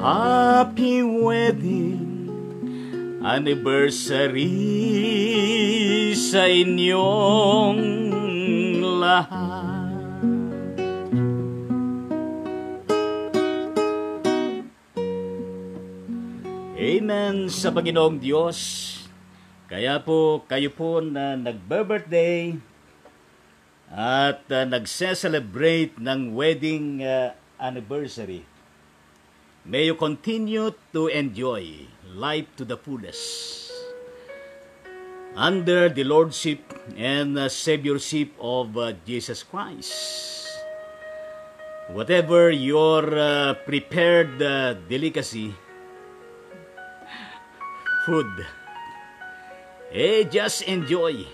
Happy wedding anniversary sa inyong lahat. Amen sa Panginoong Diyos. Kaya po kayo po na nagbe-birthday at uh, nagse-celebrate ng wedding uh, anniversary. May you continue to enjoy life to the fullest under the Lordship and uh, Saviorship of uh, Jesus Christ. Whatever your uh, prepared uh, delicacy, food, eh, just enjoy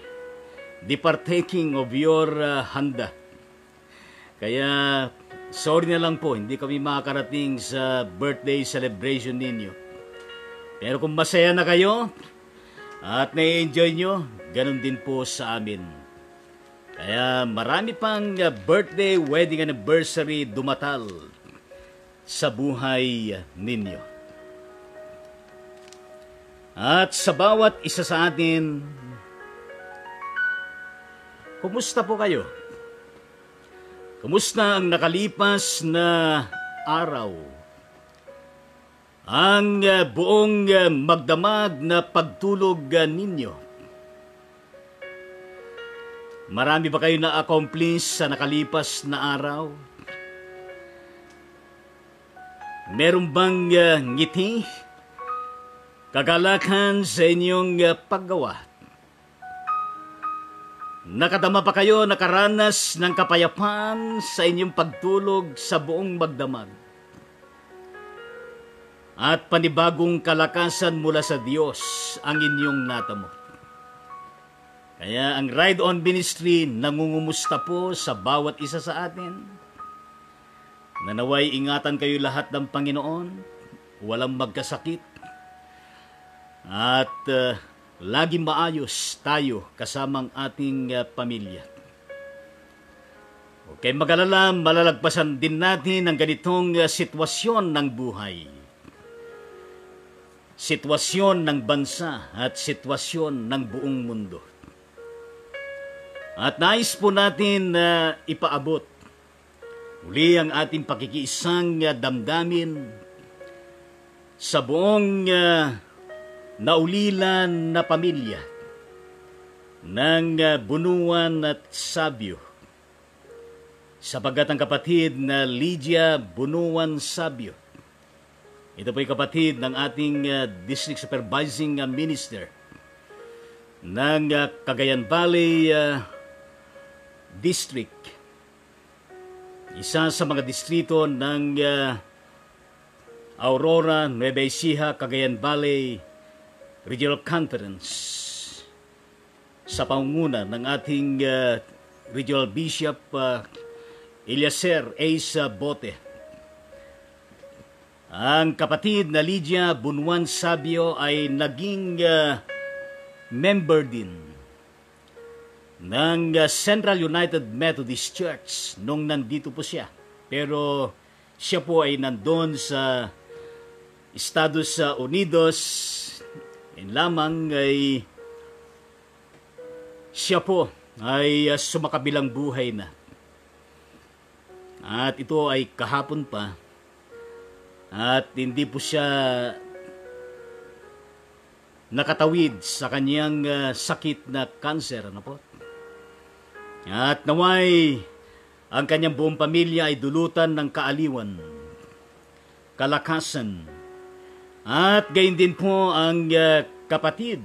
the partaking of your uh, handa. Kaya, sorry na lang po, hindi kami makakarating sa birthday celebration ninyo. Pero kung masaya na kayo at na-enjoy nyo, ganun din po sa amin. Kaya marami pang birthday, wedding anniversary dumatal sa buhay ninyo. At sa bawat isa sa atin, kumusta po kayo? Kumusta ang nakalipas na araw? Ang buong magdamag na pagtulog ninyo? Marami ba kayo na-accomplish sa nakalipas na araw? Meron bang ngiti, kagalakan sa inyong paggawa? Nakadama pa kayo, nakaranas ng kapayapaan sa inyong pagtulog sa buong magdamag at panibagong kalakasan mula sa Diyos ang inyong natamo. Kaya ang Ride On Ministry nangungumusta po sa bawat isa sa atin. Nanaway ingatan kayo lahat ng Panginoon, walang magkasakit, At uh, laging maayos tayo kasamang ating uh, pamilya. Okay, mag-alala, malalagpasan din natin ang ganitong uh, sitwasyon ng buhay. Sitwasyon ng bansa at sitwasyon ng buong mundo. At nais po natin uh, ipaabot uli ang ating pakikiisang uh, damdamin sa buong uh, naulilan na pamilya ng uh, Bunuan at Sabio. Sapagat ang kapatid na uh, Lydia Bunuan Sabio, ito po ay kapatid ng ating uh, District Supervising uh, Minister ng uh, Cagayan Valley uh, District. Isa sa mga distrito ng uh, Aurora, Nueva Ecija, Cagayan Valley Regional Conference sa pangunguna ng ating uh, Regional Bishop uh, Eliaser Isa Bote. Ang kapatid na Lydia Bunuan Sabio ay naging uh, member din ng uh, Central United Methodist Church nung nandito po siya. Pero siya po ay nandun sa Estados Unidos. Yan lamang ay siya po ay uh, sumakabilang buhay na. At ito ay kahapon pa. At hindi po siya nakatawid sa kanyang uh, sakit na kanser. Ano po? At naway ang kanyang buong pamilya ay dulutan ng kaaliwan, kalakasan. At gayon din po ang uh, kapatid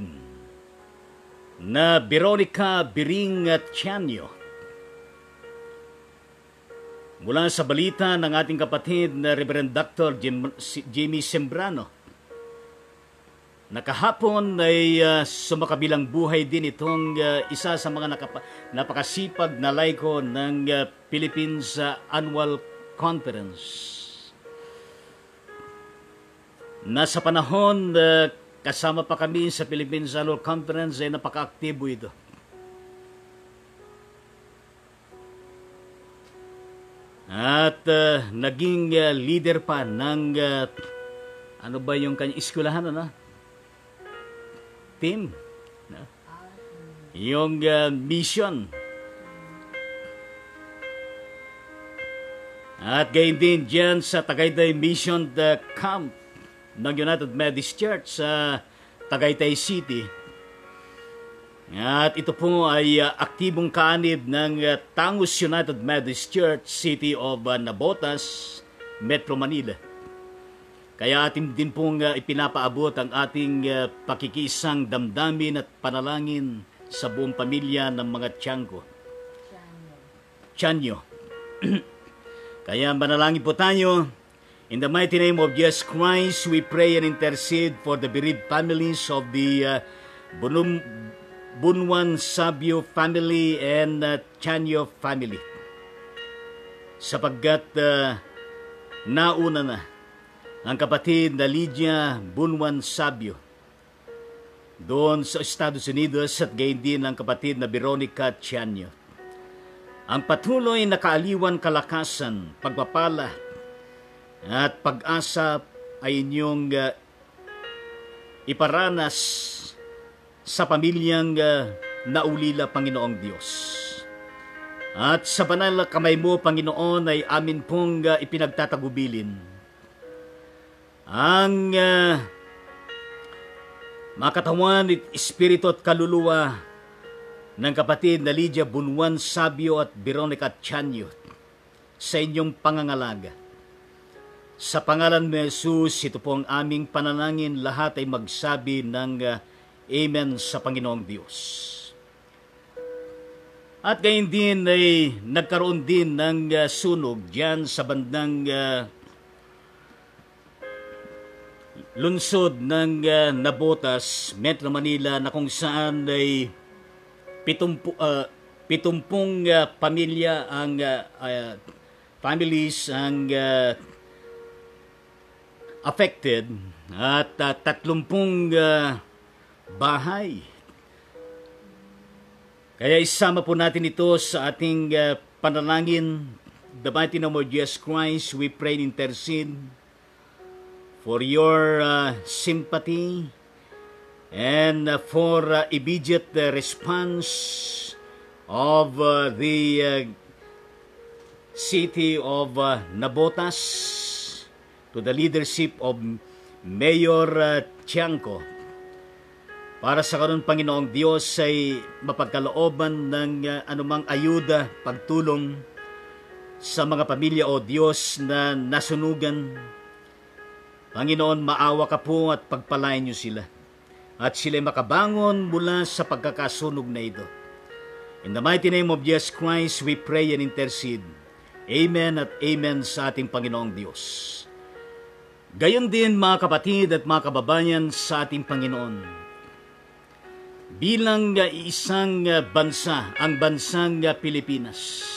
na Veronica Biringat Chanyo. Mula sa balita ng ating kapatid na Reverend Doctor Jamie Sembrano, nakahapon ay uh, sumakabilang buhay din itong uh, isa sa mga napakasipag na laiko ng uh, Philippines uh, Annual Conference. Nasa panahon uh, kasama pa kami sa Philippines Annual Conference ay napaka-aktibo ito. At uh, naging uh, leader pa ng uh, ano ba yung kanyang iskulahan, ano? Team. No? Yung uh, mission. At gayon din dyan sa Tagaytay Mission uh, Camp ng United Methodist Church sa uh, Tagaytay City. At ito po ay uh, aktibong kaanib ng uh, Tangos United Methodist Church, City of uh, Navotas, Metro Manila. Kaya atin din pong uh, ipinapaabot ang ating uh, pakikisang damdamin at panalangin sa buong pamilya ng mga Tiangco. Chanyo. Kaya manalangin po tayo. In the mighty name of Jesus Christ, we pray and intercede for the bereaved families of the uh, Bunum Bunuan Sabio family and uh, Chanyo family, sapagkat uh, nauna na ang kapatid na Lydia Bunuan Sabio doon sa Estados Unidos, at gayon din ang kapatid na Veronica Chanyo. Ang patuloy na kaaliwan, kalakasan, pagpapala at pag-asa ay inyong uh, iparanas sa pamilyang uh, naulila, Panginoong Diyos. At sa banal na kamay mo, Panginoon, ay amin pong uh, ipinagtatagubilin ang uh, makatawan, espiritu at kaluluwa ng kapatid na Lydia Bunuan Sabio at Veronica Chanyo sa inyong pangangalaga. Sa pangalan ni Jesus, ito po ang aming panalangin. Lahat ay magsabi ng uh, Amen sa Panginoong Diyos. At gayon din ay nagkaroon din ng uh, sunog dyan sa bandang uh, lungsod ng uh, Navotas, Metro Manila, na kung saan ay pitumpu, uh, pitumpung uh, pamilya ang uh, uh, families ang uh, affected, at uh, tatlumpung uh, bahay. Kaya isama po natin ito sa ating uh, panalangin. The mighty name of Jesus Christ, we pray and intercede for your uh, sympathy and uh, for uh, immediate uh, response of uh, the uh, city of uh, Navotas to the leadership of Mayor uh, Tiangco. Para sa karon Panginoong Diyos ay mapagkalooban ng uh, anumang ayuda, pagtulong sa mga pamilya o Diyos na nasunugan. Panginoon, maawa ka po at pagpalain niyo sila. At sila'y makabangon mula sa pagkakasunog na ito. In the mighty name of Jesus Christ, we pray and intercede. Amen at amen sa ating Panginoong Diyos. Gayon din mga kapatid at mga kababayan sa ating Panginoon. Bilang isang bansa, ang bansang Pilipinas.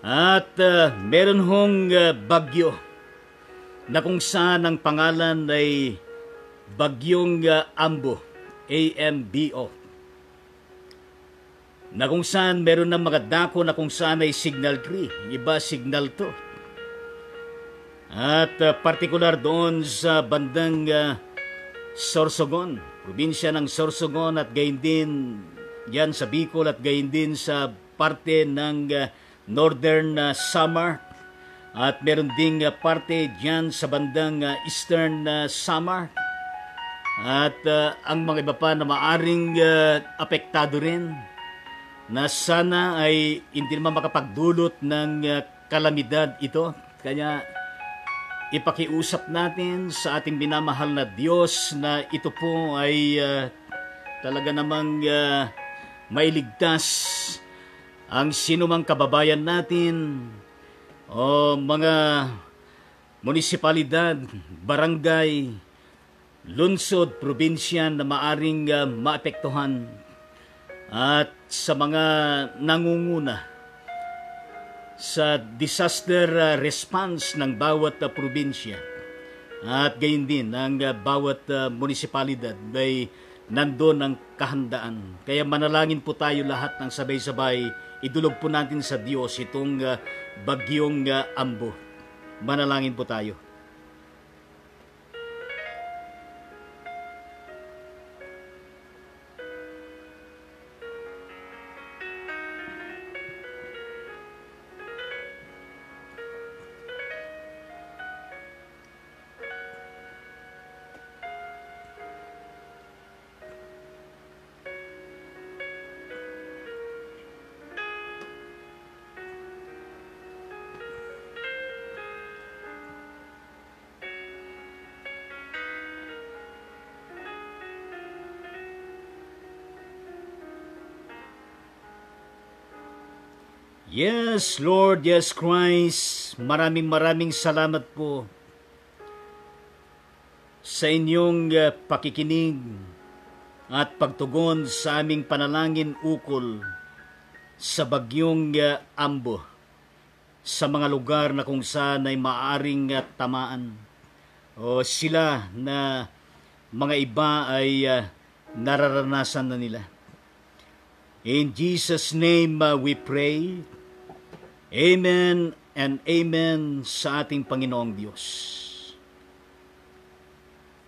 At uh, meron hong uh, bagyo na kung saan ang pangalan ay Bagyong uh, Ambo, A M B O. Na kung saan meron ng mga dako na kung saan ay signal three, iba signal two. At uh, partikular doon sa bandang uh, Sorsogon, probinsya ng Sorsogon at gayon din yan sa Bicol at gayon din sa parte ng uh, Northern uh, Samar at meron ding uh, parte dyan sa bandang uh, Eastern uh, Samar at uh, ang mga iba pa na maaring uh, apektado rin na sana ay hindi naman makapagdulot ng uh, kalamidad ito. Kaya ipakiusap natin sa ating binamahal na Diyos na ito po ay uh, talaga namang uh, mailigtas ang sinumang kababayan natin o mga munisipalidad, barangay, lungsod, probinsya na maaring uh, maapektuhan at sa mga nangunguna sa disaster uh, response ng bawat uh, probinsya at gayon din ng uh, bawat uh, munisipalidad ay nandoon ang kahandaan. Kaya manalangin po tayo lahat ng sabay-sabay. Idulog po natin sa Diyos itong uh, bagyong uh, ambo. Manalangin po tayo. Yes, Lord, yes, Christ, maraming maraming salamat po sa inyong uh, pakikinig at pagtugon sa aming panalangin ukol sa bagyong uh, ambo sa mga lugar na kung saan ay maaring uh, tamaan o sila na mga iba ay uh, nararanasan na nila. In Jesus' name uh, we pray. Amen and amen sa ating Panginoong Diyos.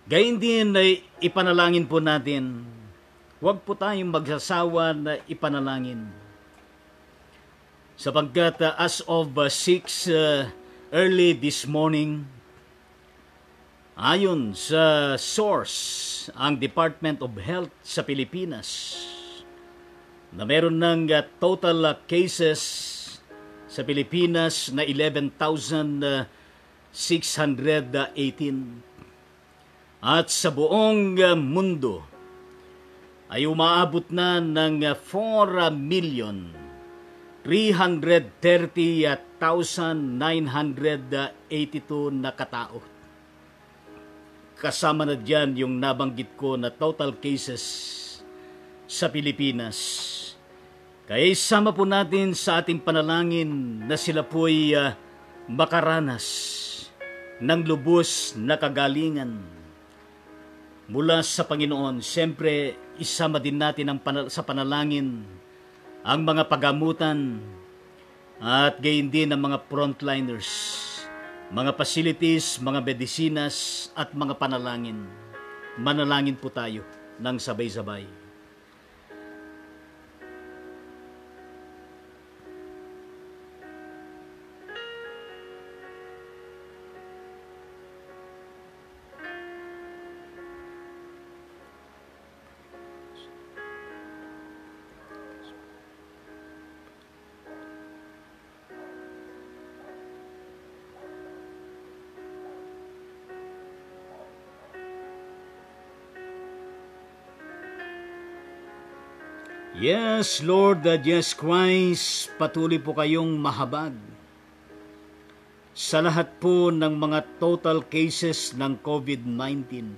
Gayon din ay ipanalangin po natin. Huwag po tayong magsasawa na ipanalangin. Sapagkat uh, as of uh, six uh, early this morning, ayon sa source, ang Department of Health sa Pilipinas, na meron ng uh, total uh, cases sa Pilipinas na eleven thousand six hundred eighteen at sa buong mundo ay umaabot na ng four million three hundred thirty thousand nine hundred eighty-two na katao. Kasama na dyan yung nabanggit ko na total cases sa Pilipinas. Kaya isama po natin sa ating panalangin na sila po'y uh, makaranas ng lubos na kagalingan Mula sa Panginoon, siyempre isama din natin ang panal- sa panalangin ang mga pagamutan at gayon din ang mga frontliners, mga facilities, mga medisinas at mga panalangin. Manalangin po tayo ng sabay-sabay. Yes, Lord, that yes, Christ, patuloy po kayong mahabag sa lahat po ng mga total cases ng COVID nineteen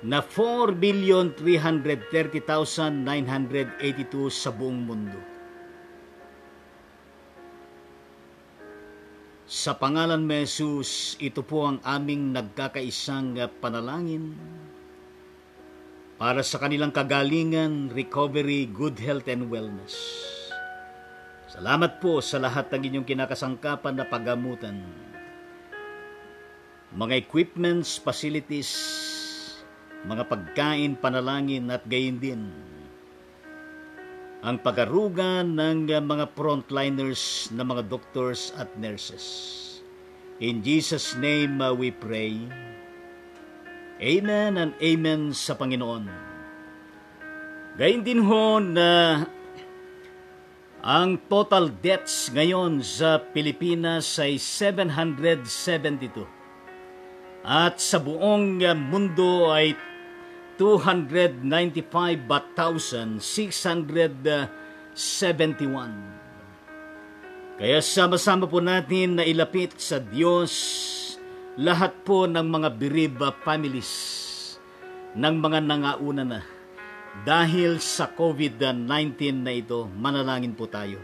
na four billion three hundred thirty thousand nine hundred eighty-two sa buong mundo. Sa pangalan ni Jesus, ito po ang aming nagkakaisang panalangin para sa kanilang kagalingan, recovery, good health and wellness. Salamat po sa lahat ng inyong kinakasangkapan na paggamutan, mga equipments, facilities, mga pagkain, panalangin at gayon din ang pag-aruga ng mga frontliners na mga doctors at nurses. In Jesus' name we pray. Amen and amen sa Panginoon. Gayun din ho na ang total deaths ngayon sa Pilipinas ay seven hundred seventy-two. At sa buong mundo ay two hundred ninety-five thousand six hundred seventy-one. Kaya sama-sama po natin na ilapit sa Diyos lahat po ng mga bereaved families ng mga nangauna na dahil sa COVID nineteen na ito. Manalangin po tayo.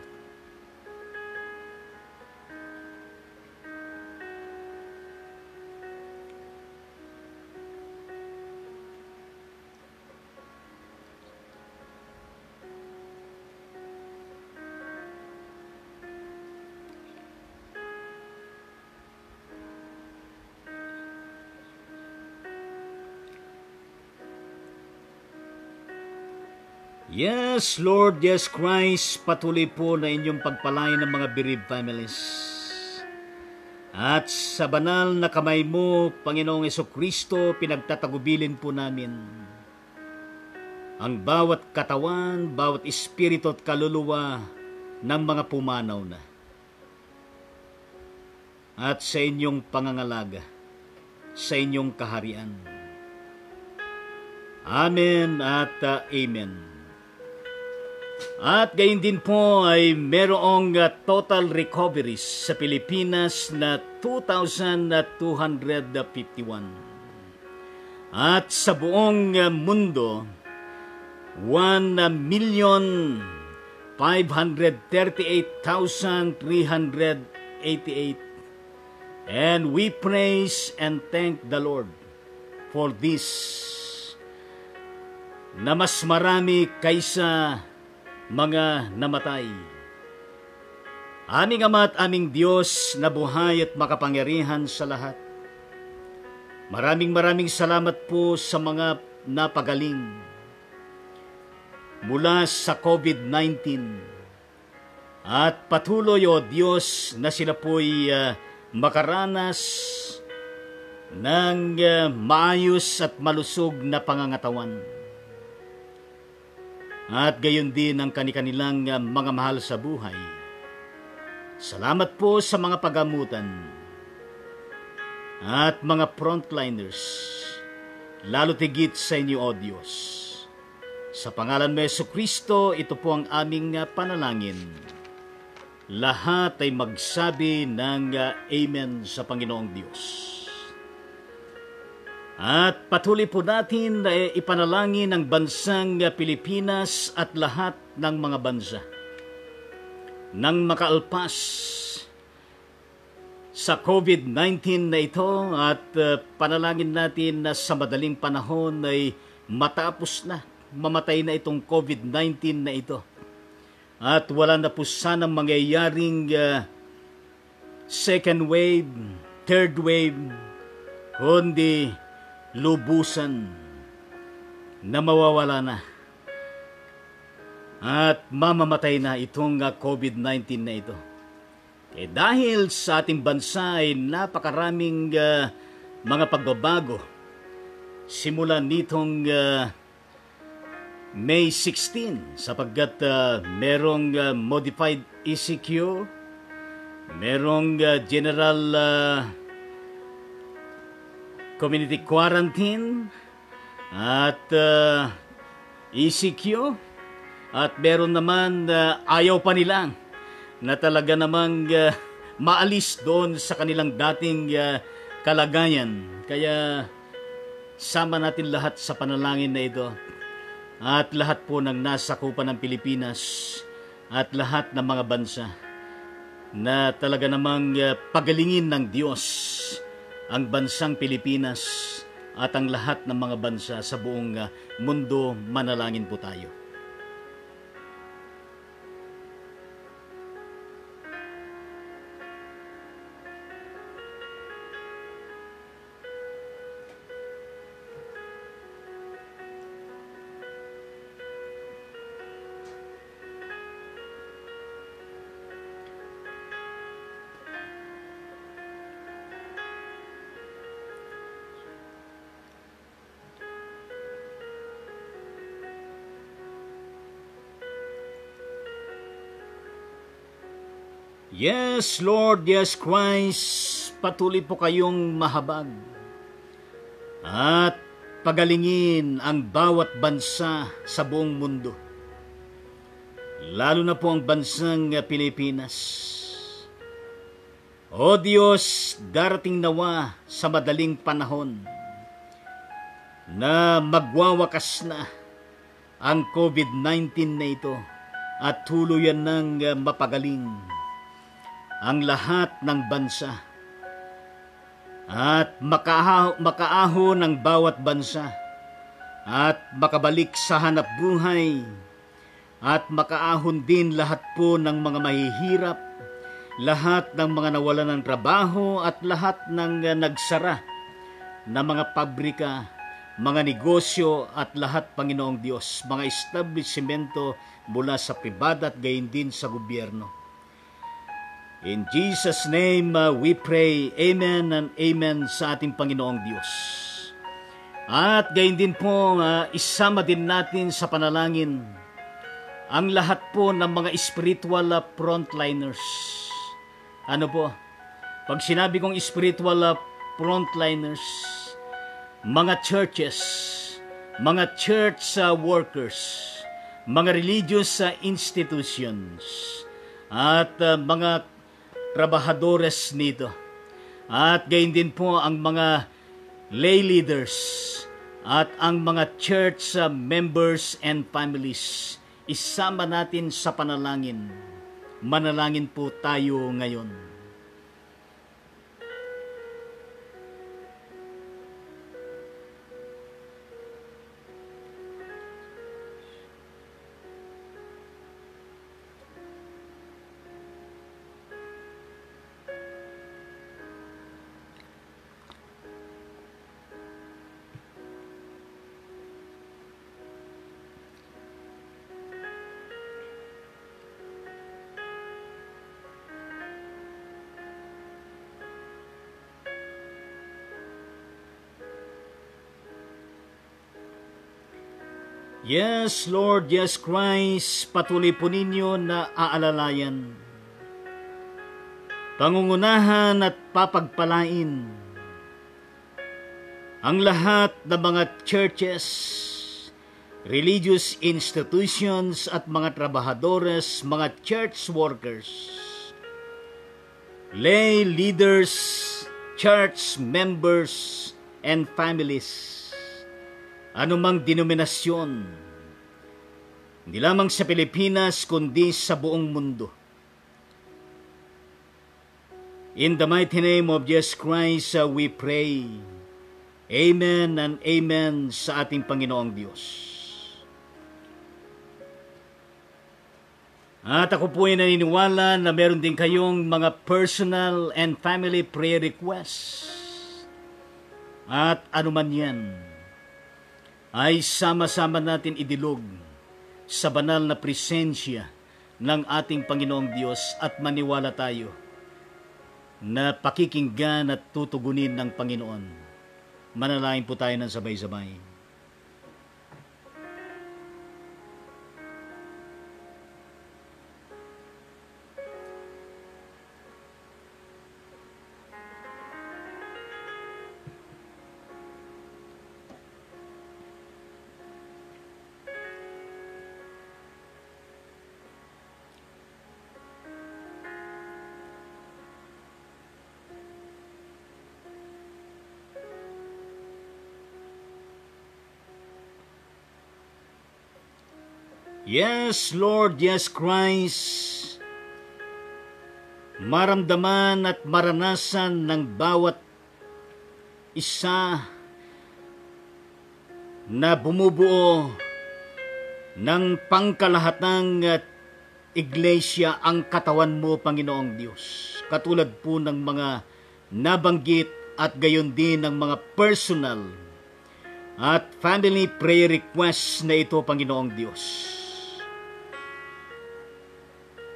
Yes, Lord, yes, Christ, patuloy po na inyong pagpalain ng mga bereaved families. At sa banal na kamay mo, Panginoong Jesu-Kristo, pinagtatagubilin po namin ang bawat katawan, bawat espiritu at kaluluwa ng mga pumanaw na. At sa inyong pangangalaga, sa inyong kaharian. Amen at uh, amen. At gayon din po ay merong total recoveries sa Pilipinas na two thousand two hundred fifty-one. At sa buong mundo, one million five hundred thirty-eight thousand three hundred eighty-eight. And we praise and thank the Lord for this, na mas marami kaysa mga namatay. Aming Ama at aming Diyos na buhay at makapangyarihan sa lahat, maraming maraming salamat po sa mga napagaling mula sa COVID nineteen at patuloy, O Diyos, na sila po'y uh, makaranas ng uh, maayos at malusog na pangangatawan. At gayon din ang kanilang mga mahal sa buhay. Salamat po sa mga pagamutan at mga frontliners, lalo tigit sa inyo, O Diyos. Sa pangalan ni Jesu-Kristo, ito po ang aming panalangin. Lahat ay magsabi ng Amen sa Panginoong Diyos. At patuloy po natin na ipanalangin ang bansang Pilipinas at lahat ng mga bansa nang makaalpas sa COVID nineteen na ito at uh, panalangin natin na sa madaling panahon ay matapos na, mamatay na itong COVID nineteen na ito. At wala na po sana mangyayaring uh, second wave, third wave, kundi lubusan na mawawala na at mamamatay na itong uh, COVID nineteen na ito. Eh dahil sa ating bansa ay napakaraming uh, mga pagbabago simula nitong uh, May sixteen sapagkat uh, merong uh, modified E C Q, merong uh, general uh, community quarantine at uh, E C Q at meron naman uh, ayaw pa nilang na talaga namang uh, maalis doon sa kanilang dating uh, kalagayan. Kaya sama natin lahat sa panalangin na ito at lahat po ng nasakupan ng Pilipinas at lahat ng mga bansa na talaga namang uh, pagalingin ng Diyos ang bansang Pilipinas at ang lahat ng mga bansa sa buong uh, mundo. Manalangin po tayo. Yes, Lord, yes, Christ, patuloy po kayong mahabag at pagalingin ang bawat bansa sa buong mundo, lalo na po ang bansang Pilipinas. O Diyos, darating nawa sa madaling panahon na magwawakas na ang COVID nineteen na ito at tuluyan ng mapagaling ang lahat ng bansa at makaaho, makaaho ng bawat bansa at makabalik sa hanap buhay at makaahon din lahat po ng mga mahihirap, lahat ng mga nawalan ng trabaho at lahat ng nagsara na mga pabrika, mga negosyo at lahat, Panginoong Diyos, mga establishmento mula sa pribada at gayon din sa gobyerno. In Jesus' name, uh, we pray, Amen and Amen sa ating Panginoong Diyos. At gayon din po, uh, isama din natin sa panalangin ang lahat po ng mga spiritual uh, frontliners. Ano po? Pag sinabi kong spiritual uh, frontliners, mga churches, mga church uh, workers, mga religious uh, institutions, at uh, mga trabahadores nito. At gayon din po ang mga lay leaders at ang mga church members and families. Isama natin sa panalangin. Manalangin po tayo ngayon. Yes, Lord, yes, Christ, patuloy po ninyo na aalalayan, pangungunahan at papagpalain ang lahat ng mga churches, religious institutions at mga trabahadores, mga church workers, lay leaders, church members and families, anumang denominasyon, hindi lamang sa Pilipinas kundi sa buong mundo. In the mighty name of Jesus Christ, uh, we pray. Amen and amen sa ating Panginoong Diyos. At ako po ay naniniwala na meron din kayong mga personal and family prayer requests. At anuman yan, ay sama-sama natin idilog sa banal na presensya ng ating Panginoong Diyos at maniwala tayo na pakikinggan at tutugunin ng Panginoon. Manalain po tayo ng sabay-sabay. Yes, Lord, yes, Christ. Maramdaman at maranasan ng bawat isa na bumubuo ng pangkalahatang at iglesia ang katawan mo, Panginoong Diyos. Katulad po ng mga nabanggit at gayon din ng mga personal at family prayer requests na ito, Panginoong Diyos.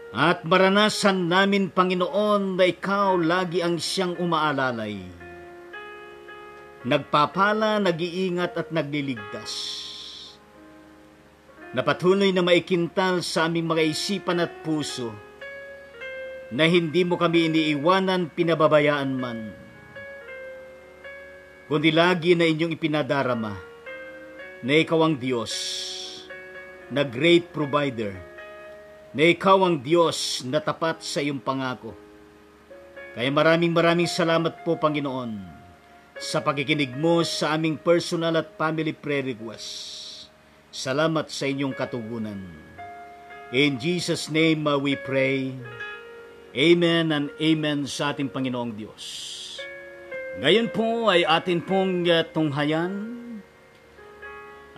At maranasan namin, Panginoon, na Ikaw lagi ang siyang umaalalay. Nagpapala, nag-iingat at nagliligtas. Napatuloy na maikintal sa aming mga isipan at puso na hindi mo kami iniiwanan, pinababayaan man, kundi lagi na inyong ipinadarama na Ikaw ang Diyos na great provider, na Ikaw ang Diyos na tapat sa iyong pangako. Kaya maraming maraming salamat po, Panginoon, sa pakikinig mo sa aming personal at family prayer requests. Salamat sa inyong katugunan. In Jesus' name we pray. Amen and amen sa ating Panginoong Diyos. Ngayon po ay atin pong tunghayan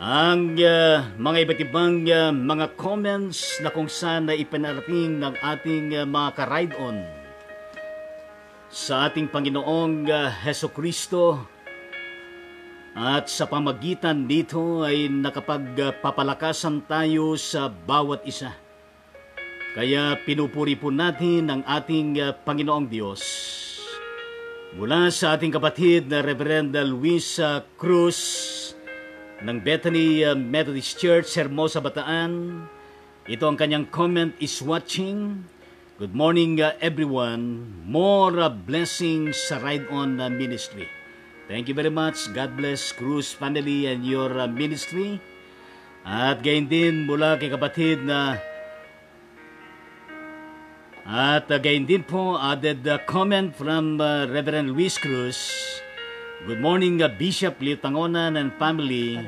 ang uh, mga iba't ibang uh, mga comments na kung saan na ipinarating ng ating uh, mga ka-ride on sa ating Panginoong uh, Jesu-Kristo, at sa pamagitan dito ay nakapagpapalakasan tayo sa bawat isa. Kaya pinupuri po natin ang ating uh, Panginoong Diyos mula sa ating kapatid na Reverend Luis uh, Cruz ng Bethany Methodist Church, Hermosa Bataan. Ito ang kanyang comment is watching. Good morning uh, everyone. More uh, blessings sa Ride On uh, Ministry. Thank you very much. God bless Cruz family and your uh, ministry. At gayon din mula kay kapatid na uh, at uh, gayon din po added uh, comment from uh, Reverend Luis Cruz. Good morning, uh, Bishop Lito Tangonan and family.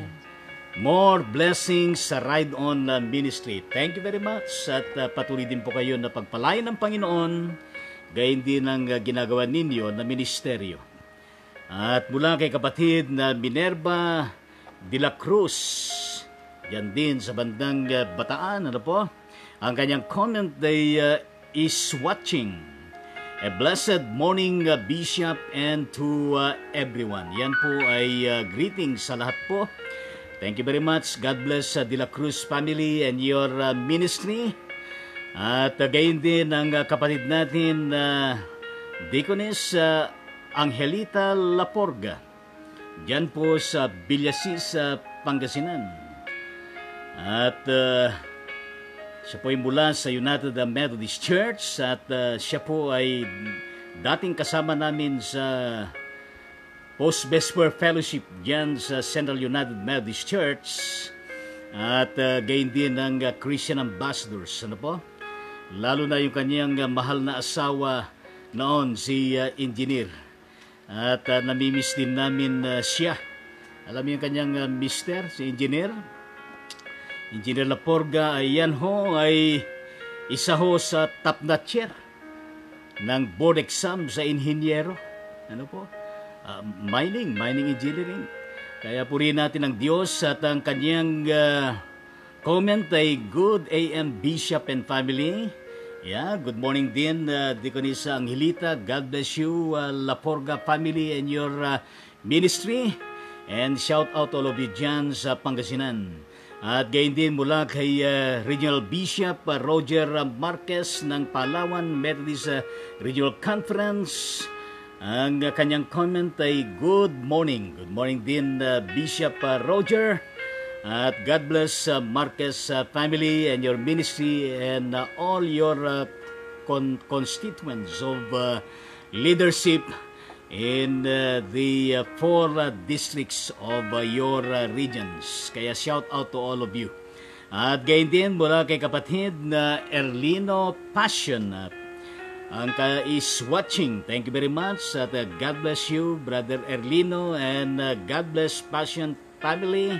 More blessings sa Ride On uh, Ministry. Thank you very much. At uh, patuloy din po kayo na pagpalain ng Panginoon, gayon din ang uh, ginagawa ninyo na ministeryo. At mula kay kapatid na uh, Minerva de la Cruz, yan din sa bandang uh, Bataan, ano po? Ang kanyang comment ay uh, is watching. A blessed morning, uh, Bishop, and to uh, everyone. Yan po ay uh, greetings sa lahat po. Thank you very much. God bless uh, De La Cruz family and your uh, ministry. At uh, gayon din ang uh, kapatid natin, uh, Deaconess uh, Angelita Laporga. Yan po sa Villasis, uh, Pangasinan. At Uh, siya po ay mula sa United Methodist Church, at uh, siya po ay dating kasama namin sa Post-Vesper Fellowship dyan sa Central United Methodist Church, at uh, gayon din ng uh, Christian Ambassadors, ano po? Lalo na yung kanyang uh, mahal na asawa noon, si uh, Engineer. At uh, namimiss din namin uh, siya. Alam niyo yung kanyang uh, mister, si Engineer? Engineer Laporga, ayan ho, ay isa ho sa top-notcher ng board exam sa inhinyero. Ano po? Uh, mining, mining engineering. Kaya purihin natin ang Diyos at ang kanyang uh, comment ay good A M Bishop and family. Yeah, good morning din uh, Deaconisa Angelita. God bless you uh, Laporga family and your uh, ministry. And shout out all of you dyan sa Pangasinan. At gayon din mula kay uh, Regional Bishop uh, Roger Marquez ng Palawan Methodist uh, Regional Conference. Ang uh, kanyang comment ay good morning. Good morning din uh, Bishop uh, Roger. At God bless uh, Marquez uh, family and your ministry and uh, all your uh, con constituents of uh, leadership in uh, the uh, four uh, districts of uh, your uh, regions. Kaya shout out to all of you. At gayon din mula kay kapatid na uh, Erlino Passion. Uh, Angka is watching. Thank you very much. At uh, God bless you, Brother Erlino, and uh, God bless Passion family.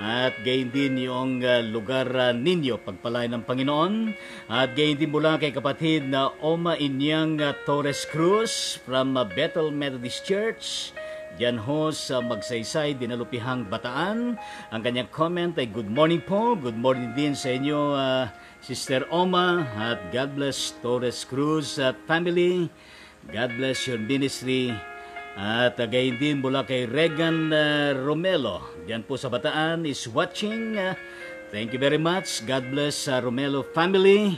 At gayon din yung uh, lugar uh, ninyo, pagpalain ng Panginoon. At gayon din mula kay kapatid na uh, Oma Inyang uh, Torres Cruz from uh, Bethel Methodist Church. Diyan ho sa uh, Magsaysay, Dinalupihang, Bataan. Ang kanyang comment ay good morning po. Good morning din sa inyo, uh, Sister Oma. At God bless Torres Cruz at uh, family. God bless your ministry. At again din mula kay Regan uh, Romelo. Diyan po sa Bataan is watching. Uh, thank you very much. God bless uh, Romelo family.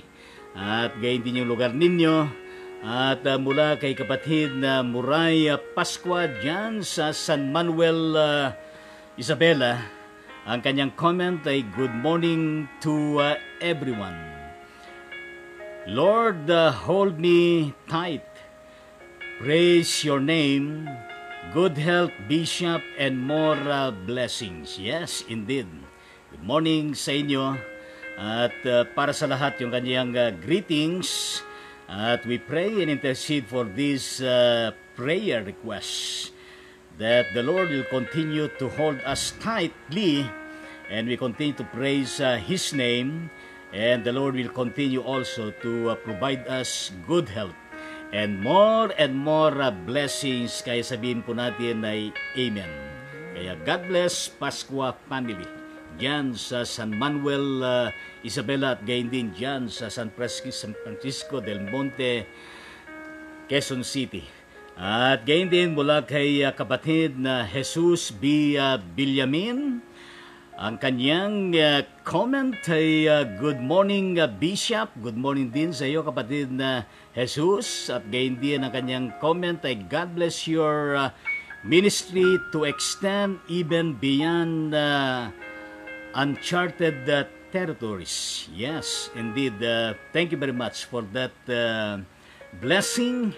At gayon din yung lugar ninyo. At uh, mula kay kapatid na uh, Muray uh, Pascua diyan sa San Manuel uh, Isabela. Ang kanyang comment ay good morning to uh, everyone. Lord, uh, hold me tight. Praise your name, good health, Bishop, and more uh, blessings. Yes, indeed. Good morning sa inyo. At uh, para sa lahat yung kanyang uh, greetings. At we pray and intercede for these uh, prayer requests. That the Lord will continue to hold us tightly. And we continue to praise uh, His name. And the Lord will continue also to uh, provide us good health. And more and more uh, blessings. Kaya sabihin po natin ay Amen. Kaya God bless Pascua family. Diyan sa San Manuel uh, Isabela at gayon din diyan sa San Francisco del Monte, Quezon City. At gayon din mula kay uh, kapatid na uh, Jesus B. Uh, Villamin. Ang kanyang uh, comment ay uh, good morning uh, Bishop. Good morning din sa iyo kapatid na uh, Jesus. At gayon din ang kanyang comment ay God bless your uh, ministry to extend even beyond uh, uncharted uh, territories. Yes, indeed. Uh, thank you very much for that uh, blessing.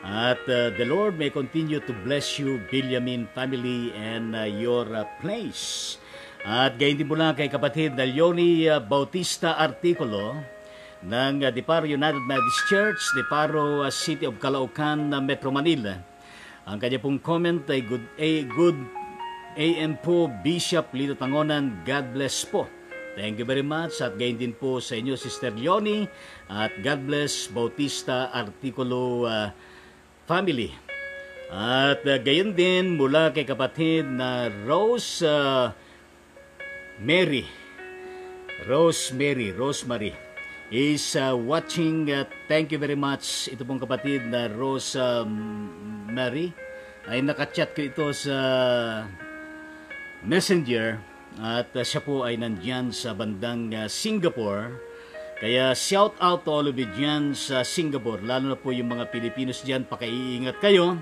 At uh, the Lord may continue to bless you, Villamin family, and uh, your uh, place. At gayon din mula kay kapatid na Leonie Bautista Articulo ng Deparo United Methodist Church, Deparo City of Calaucan, Metro Manila. Ang kanya pong comment ay good, ay good A M po, Bishop Lito Tangonan, God bless po. Thank you very much. At gayon din po sa inyo, Sister Leonie. At God bless Bautista Articulo uh, family. At uh, gayon din mula kay kapatid na Rose uh, Mary, Rose Mary, Rosemary is uh, watching. Uh, thank you very much. Ito pong kapatid na Rose uh, Mary ay nakachat ko ito sa Messenger at uh, siya po ay nandyan sa bandang uh, Singapore. Kaya shout out to all of you dyan sa Singapore, lalo na po yung mga Pilipinos dyan, pakaiingat kayo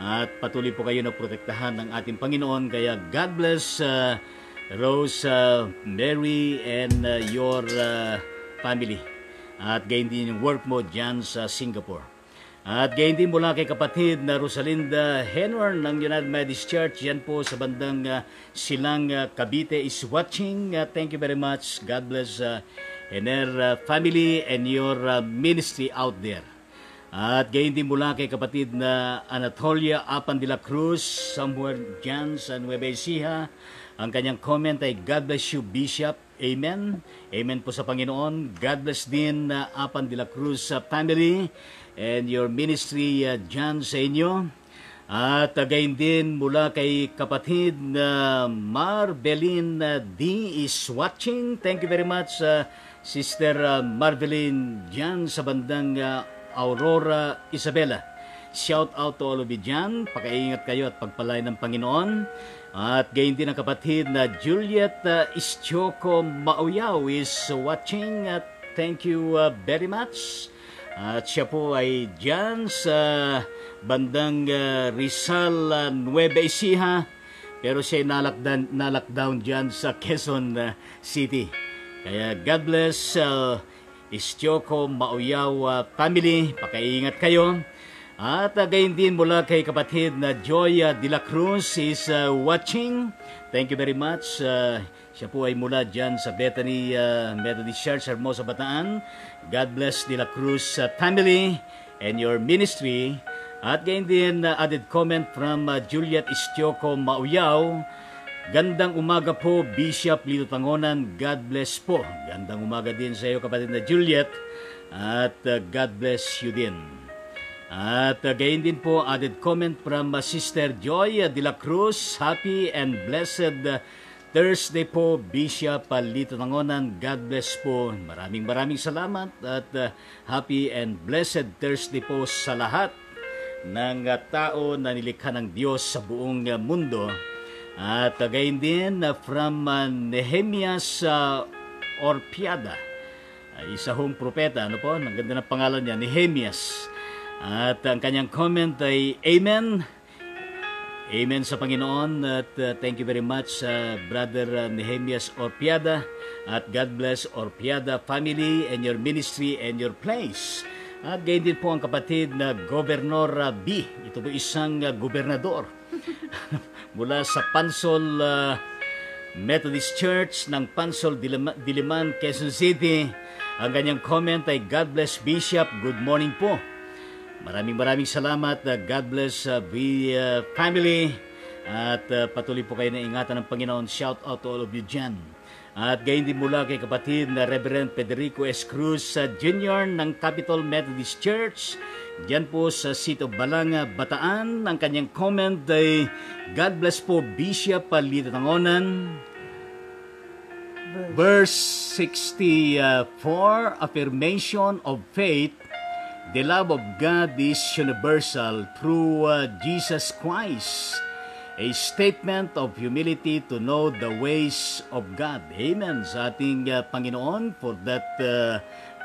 at patuloy po kayo na protektahan ng ating Panginoon. Kaya God bless uh, Rose, uh, Mary, and uh, your uh, family. At gayon din yung work mo dyan sa Singapore. At gayon din mula kay kapatid na Rosalinda Henwer ng United Methodist Church. Yan po sa bandang uh, Silang uh, Cavite is watching. Uh, thank you very much. God bless uh, Henner uh, family and your uh, ministry out there. At gayon din mula kay kapatid na Anatolia Apandila Cruz, somewhere dyan sa Nueva Ecija. Ang kanyang comment ay God bless you, Bishop. Amen. Amen po sa Panginoon. God bless din uh, Apan de la Cruz uh, family and your ministry uh, dyan sa inyo. At uh, again din mula kay kapatid na uh, Marvelin uh, D is watching. Thank you very much uh, Sister uh, Marvelin dyan sa bandang uh, Aurora Isabela. Shout out to all of you dyan. Pakaingat kayo at pagpalay ng Panginoon. At gayon din ang kapatid na Juliet Estioco Maoyau is watching. At thank you uh, very much. At siya po ay dyan sa bandang uh, Rizal, uh, Nueva Ecija. Pero siya ay nalakdan, nalakdown dyan sa Quezon uh, City. Kaya God bless uh, Estioco Maoyau uh, family. Pakaingat kayo. At again din mula kay kapatid na Joya de la Cruz is uh, watching. Thank you very much. Uh, siya po ay mula dyan sa Bethany uh, Methodist Church, Hermosa Bataan. God bless de la Cruz uh, family and your ministry. At again din uh, added comment from uh, Juliet Estioco Maoyau. Gandang umaga po, Bishop Lito Tangonan. God bless po. Gandang umaga din sa iyo, kapatid na Juliet. At uh, God bless you din. At again din po, added comment from Sister Joy de la Cruz. Happy and blessed Thursday po, Bishop Lito Tangonan. God bless po. Maraming maraming salamat at uh, happy and blessed Thursday po sa lahat ng uh, tao na nilikha ng Diyos sa buong uh, mundo. At again din uh, from uh, Nehemias uh, Orpiada, uh, isa hong propeta. Ano po? Ang ganda ng pangalan niya, Nehemias. At ang kanyang comment ay Amen. Amen sa Panginoon. At uh, thank you very much uh, Brother Nehemias Orpiada. At God bless Orpiada family and your ministry and your place. At gayon din po ang kapatid na Governor B. Ito po isang uh, gobernador mula sa Pansol uh, Methodist Church ng Pansol, Diliman, Quezon City. Ang kanyang comment ay God bless Bishop, good morning po. Maraming maraming salamat. Uh, God bless uh, the uh, family. At uh, patuloy po kayo na ingatan ng Panginoon. Shout out to all of you dyan. At gayon din mula kay kapatid na Reverend Federico S. Cruz uh, Junior ng Capitol Methodist Church. Dyan po sa Sito Balanga, Bataan. Ang kanyang comment ay God bless po Bishop Lito Tangonan. Verse sixty-four, affirmation of faith. The love of God is universal through uh, Jesus Christ. A statement of humility to know the ways of God. Amen sa ating uh, Panginoon for that uh,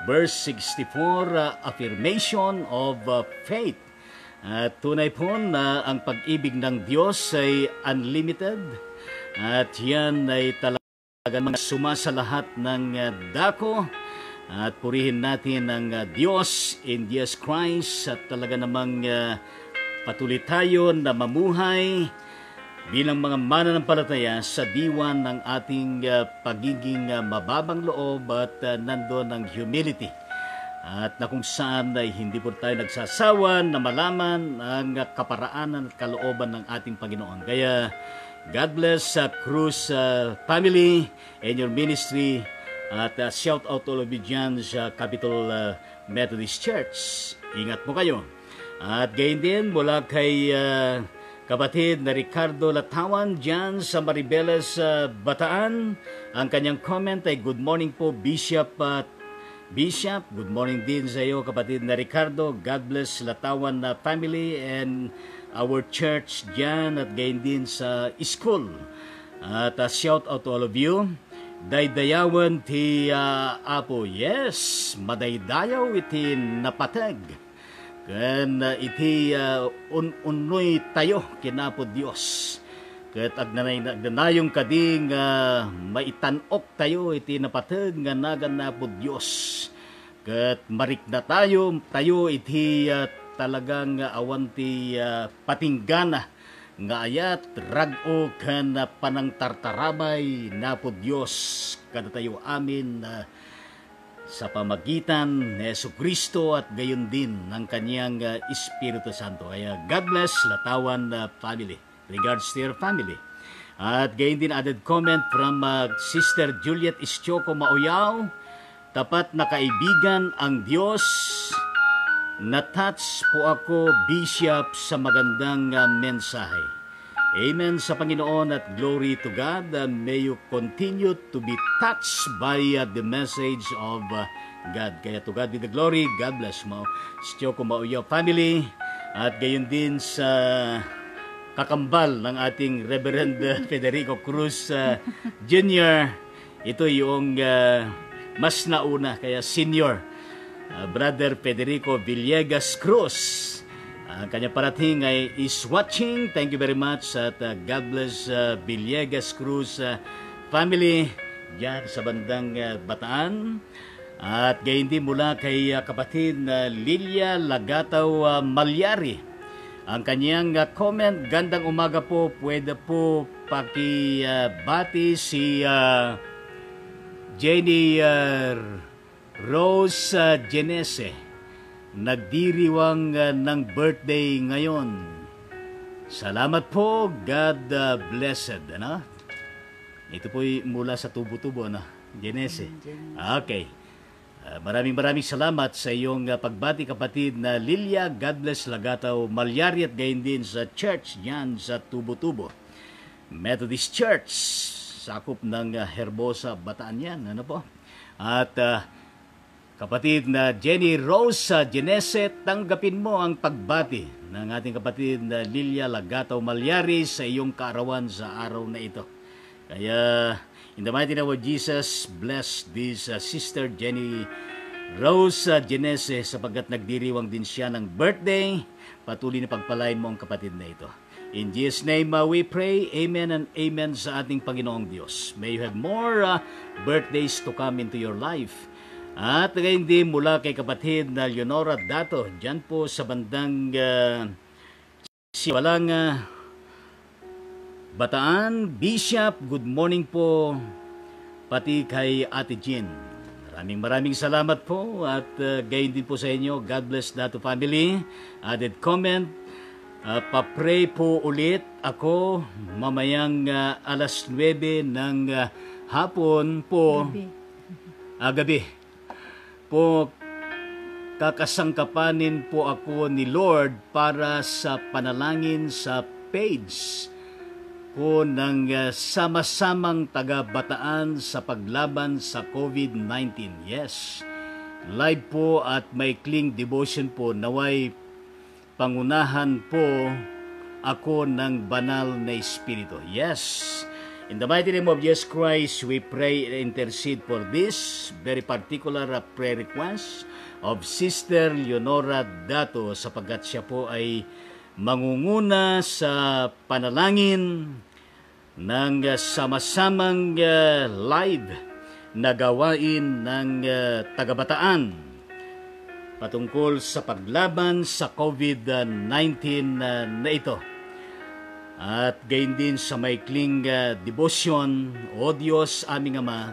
verse sixty-four uh, affirmation of uh, faith. Uh, tunay po na ang pag-ibig ng Diyos ay unlimited at yan ay talagang suma sa lahat ng uh, dako. At purihin natin ang uh, Diyos in Jesus Christ at talaga namang uh, patuloy tayo na mamuhay bilang mga mananampalataya sa diwa ng ating uh, pagiging uh, mababang loob at uh, nandoon ang humility. At na kung saan ay uh, hindi po tayo nagsasawa na malaman ang uh, kaparaanan at kalooban ng ating Panginoon. Kaya God bless sa uh, Cruz uh, family and your ministry. At uh, shout out to all of you dyan sa Capitol uh, Methodist Church. Ingat mo kayo. At gayon din mula kay uh, kapatid na Ricardo Latawan dyan sa Maribeles, uh, Bataan. Ang kanyang comment ay good morning po Bishop at uh, Bishop. Good morning din sa iyo kapatid na Ricardo. God bless Latawan na uh, family and our church dyan at gayon din sa school. At uh, shout out to all of you. Daydayawan ti uh, Apo, yes, madaydayaw iti napatag. Ken uh, iti uh, un-unoy tayo kinapo Dios. Ket agnanay-agnanayong kading uh, maitanok tayo iti napatag nga naganapo Dios. Ket marikna tayo, tayo iti uh, talagang uh, awan ti uh, patinggana. Nga ayat, rag-o ka na panang tartarabay na po Diyos kada tayo amin uh, sa pamagitan ni Jesu-Kristo at gayon din ng kanyang uh, Espiritu Santo. Kaya God bless Latawan uh, family. Regards to your family. At gayon din added comment from uh, Sister Juliet Estioco Maoyau. Tapat na kaibigan ang Diyos. Natats po ako, Bishop, sa magandang uh, mensahe. Amen sa Panginoon at glory to God. Uh, may you continue to be touched by uh, the message of uh, God. Kaya to God be the glory. God bless mo, Estioco Maoyau family. At gayon din sa kakambal ng ating Reverend Federico Cruz uh, Junior Ito yung uh, mas nauna, kaya senior. Uh, Brother Federico Villegas Cruz. Ang uh, kanya parating ay is watching. Thank you very much. At uh, God bless uh, Villegas Cruz uh, family dyan sa bandang uh, Bataan. At gayon din mula kay uh, kapatid na uh, Lilia Lagataw uh, Malyari. Ang kanyang comment, gandang umaga po, pwede po pakibati si uh, Jenny uh, Rose uh, Genese. Nagdiriwang uh, ng birthday ngayon. Salamat po, God uh, blessed. Ano? Ito po'y mula sa tubo-tubo, ano? Genese. Okay. Uh, maraming maraming salamat sa iyong uh, pagbati, kapatid na Lilia. God bless Lagataw Malyari at gayon din sa church yan sa Tubo-Tubo Methodist Church, sakop ng uh, Hermosa Bataan yan, ano po. At uh, kapatid na Jenny Rosa Genese, tanggapin mo ang pagbati ng ating kapatid na Lilia Lagataw Malyari sa iyong kaarawan sa araw na ito. Kaya in the mighty name of Jesus, bless this uh, Sister Jenny Rosa Genese sapagkat nagdiriwang din siya ng birthday. Patuloy na pagpalain mo ang kapatid na ito. In Jesus' name uh, we pray, amen and amen sa ating Panginoong Diyos. May you have more uh, birthdays to come into your life. At ngayon din mula kay kapatid na Leonora Dato, dyan po sa bandang uh, Siwalanga, Bataan. Bishop, good morning po, pati kay Ate Jean. Maraming maraming salamat po at uh, gayon din po sa inyo. God bless Dato family. Added comment, uh, papray po ulit ako mamayang uh, alas nuwebe ng uh, hapon po. Gabi. Uh, gabi po, kakasangkapanin po ako ni Lord para sa panalangin sa page po ng uh, sama-samang taga-Bataan sa paglaban sa COVID nineteen. Yes, live po at may cling devotion po. Naway pangunahan po ako ng banal na Espiritu. Yes, in the mighty name of Jesus Christ, we pray and intercede for this very particular prayer request of Sister Leonora Dato sapagkat siya po ay mangunguna sa panalangin ng sama-samang uh, live na gawain ng uh, taga-Bataan patungkol sa paglaban sa COVID nineteen uh, na ito. At gayon din sa maikling uh, devotion, O Diyos aming Ama,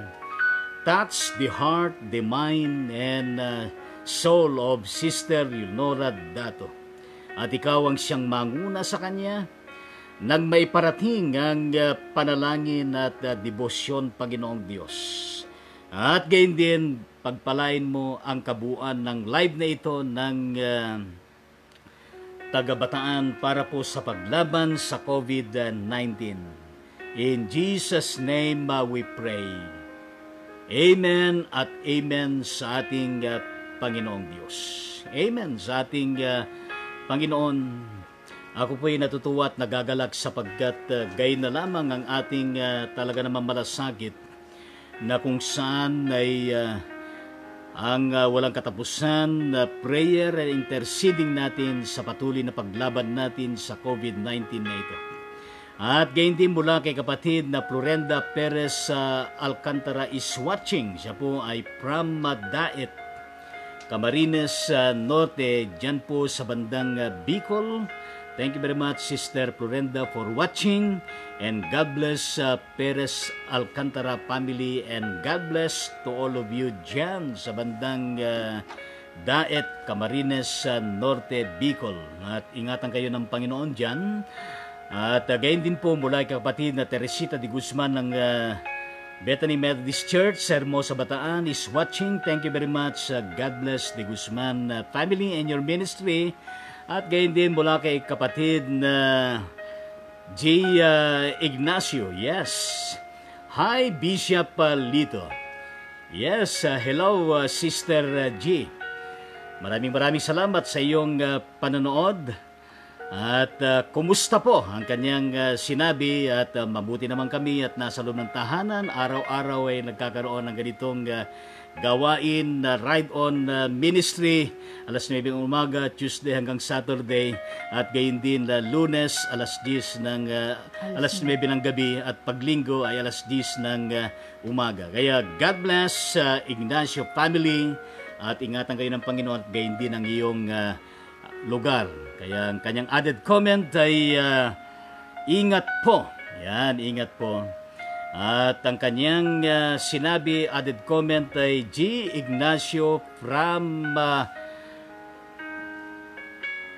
touch the heart, the mind, and uh, soul of Sister Leonora Dato. At ikaw ang siyang manguna sa kanya nang maiparating ang uh, panalangin at uh, debosyon, Panginoong Diyos. At gayon din, pagpalain mo ang kabuuan ng live na ito ng uh, taga-Bataan para po sa paglaban sa COVID nineteen. In Jesus' name uh, we pray. Amen at amen sa ating uh, Panginoong Diyos. Amen sa ating uh, Panginoon. Ako po'y natutuwa at nagagalak sapagkat uh, gayon na lamang ang ating uh, talaga namang malasakit na kung saan ay uh, ang uh, walang katapusan na uh, prayer and interceding natin sa patuloy na paglaban natin sa COVID nineteen na ito. At gayon din mula kay kapatid na Florenda Perez uh, Alcantara is watching. Siya po ay from Madaet, Camarines uh, Norte, dyan po sa bandang uh, Bicol. Thank you very much, Sister Florenda, for watching. And God bless uh, Perez Alcantara family, and God bless to all of you dyan sa bandang uh, Daet, Camarines uh, Norte, Bicol. At ingatan kayo ng Panginoon dyan. At uh, gayon din po mula kay kapatid na Teresita de Guzman ng uh, Bethany Methodist Church, Hermosa Bataan is watching. Thank you very much. Uh, God bless de Guzman uh, family and your ministry. At gayon din mula kay kapatid na uh, J. Uh, Ignacio. Yes. Hi, Bishop uh, Lito. Yes. Uh, hello, uh, Sister uh, G. Maraming maraming salamat sa iyong uh, panonood. At uh, kumusta po ang kanyang uh, sinabi at uh, mabuti naman kami at nasa loob ng tahanan. Araw-araw ay nagkakaroon ng ganitong uh, gawain na uh, Ride On uh, Ministry alas nuwebe ng umaga, Tuesday hanggang Saturday at gayon din uh, Lunes alas diyes ng uh, alas nuwebe ng gabi at paglinggo ay alas diyes ng uh, umaga. Kaya God bless uh, Ignacio family at ingatan kayo ng Panginoon at gayon din ang iyong uh, lugar. Kaya ang kanyang added comment ay uh, ingat po. Yan, ingat po. At ang kanyang uh, sinabi, added comment ay G. Ignacio from uh,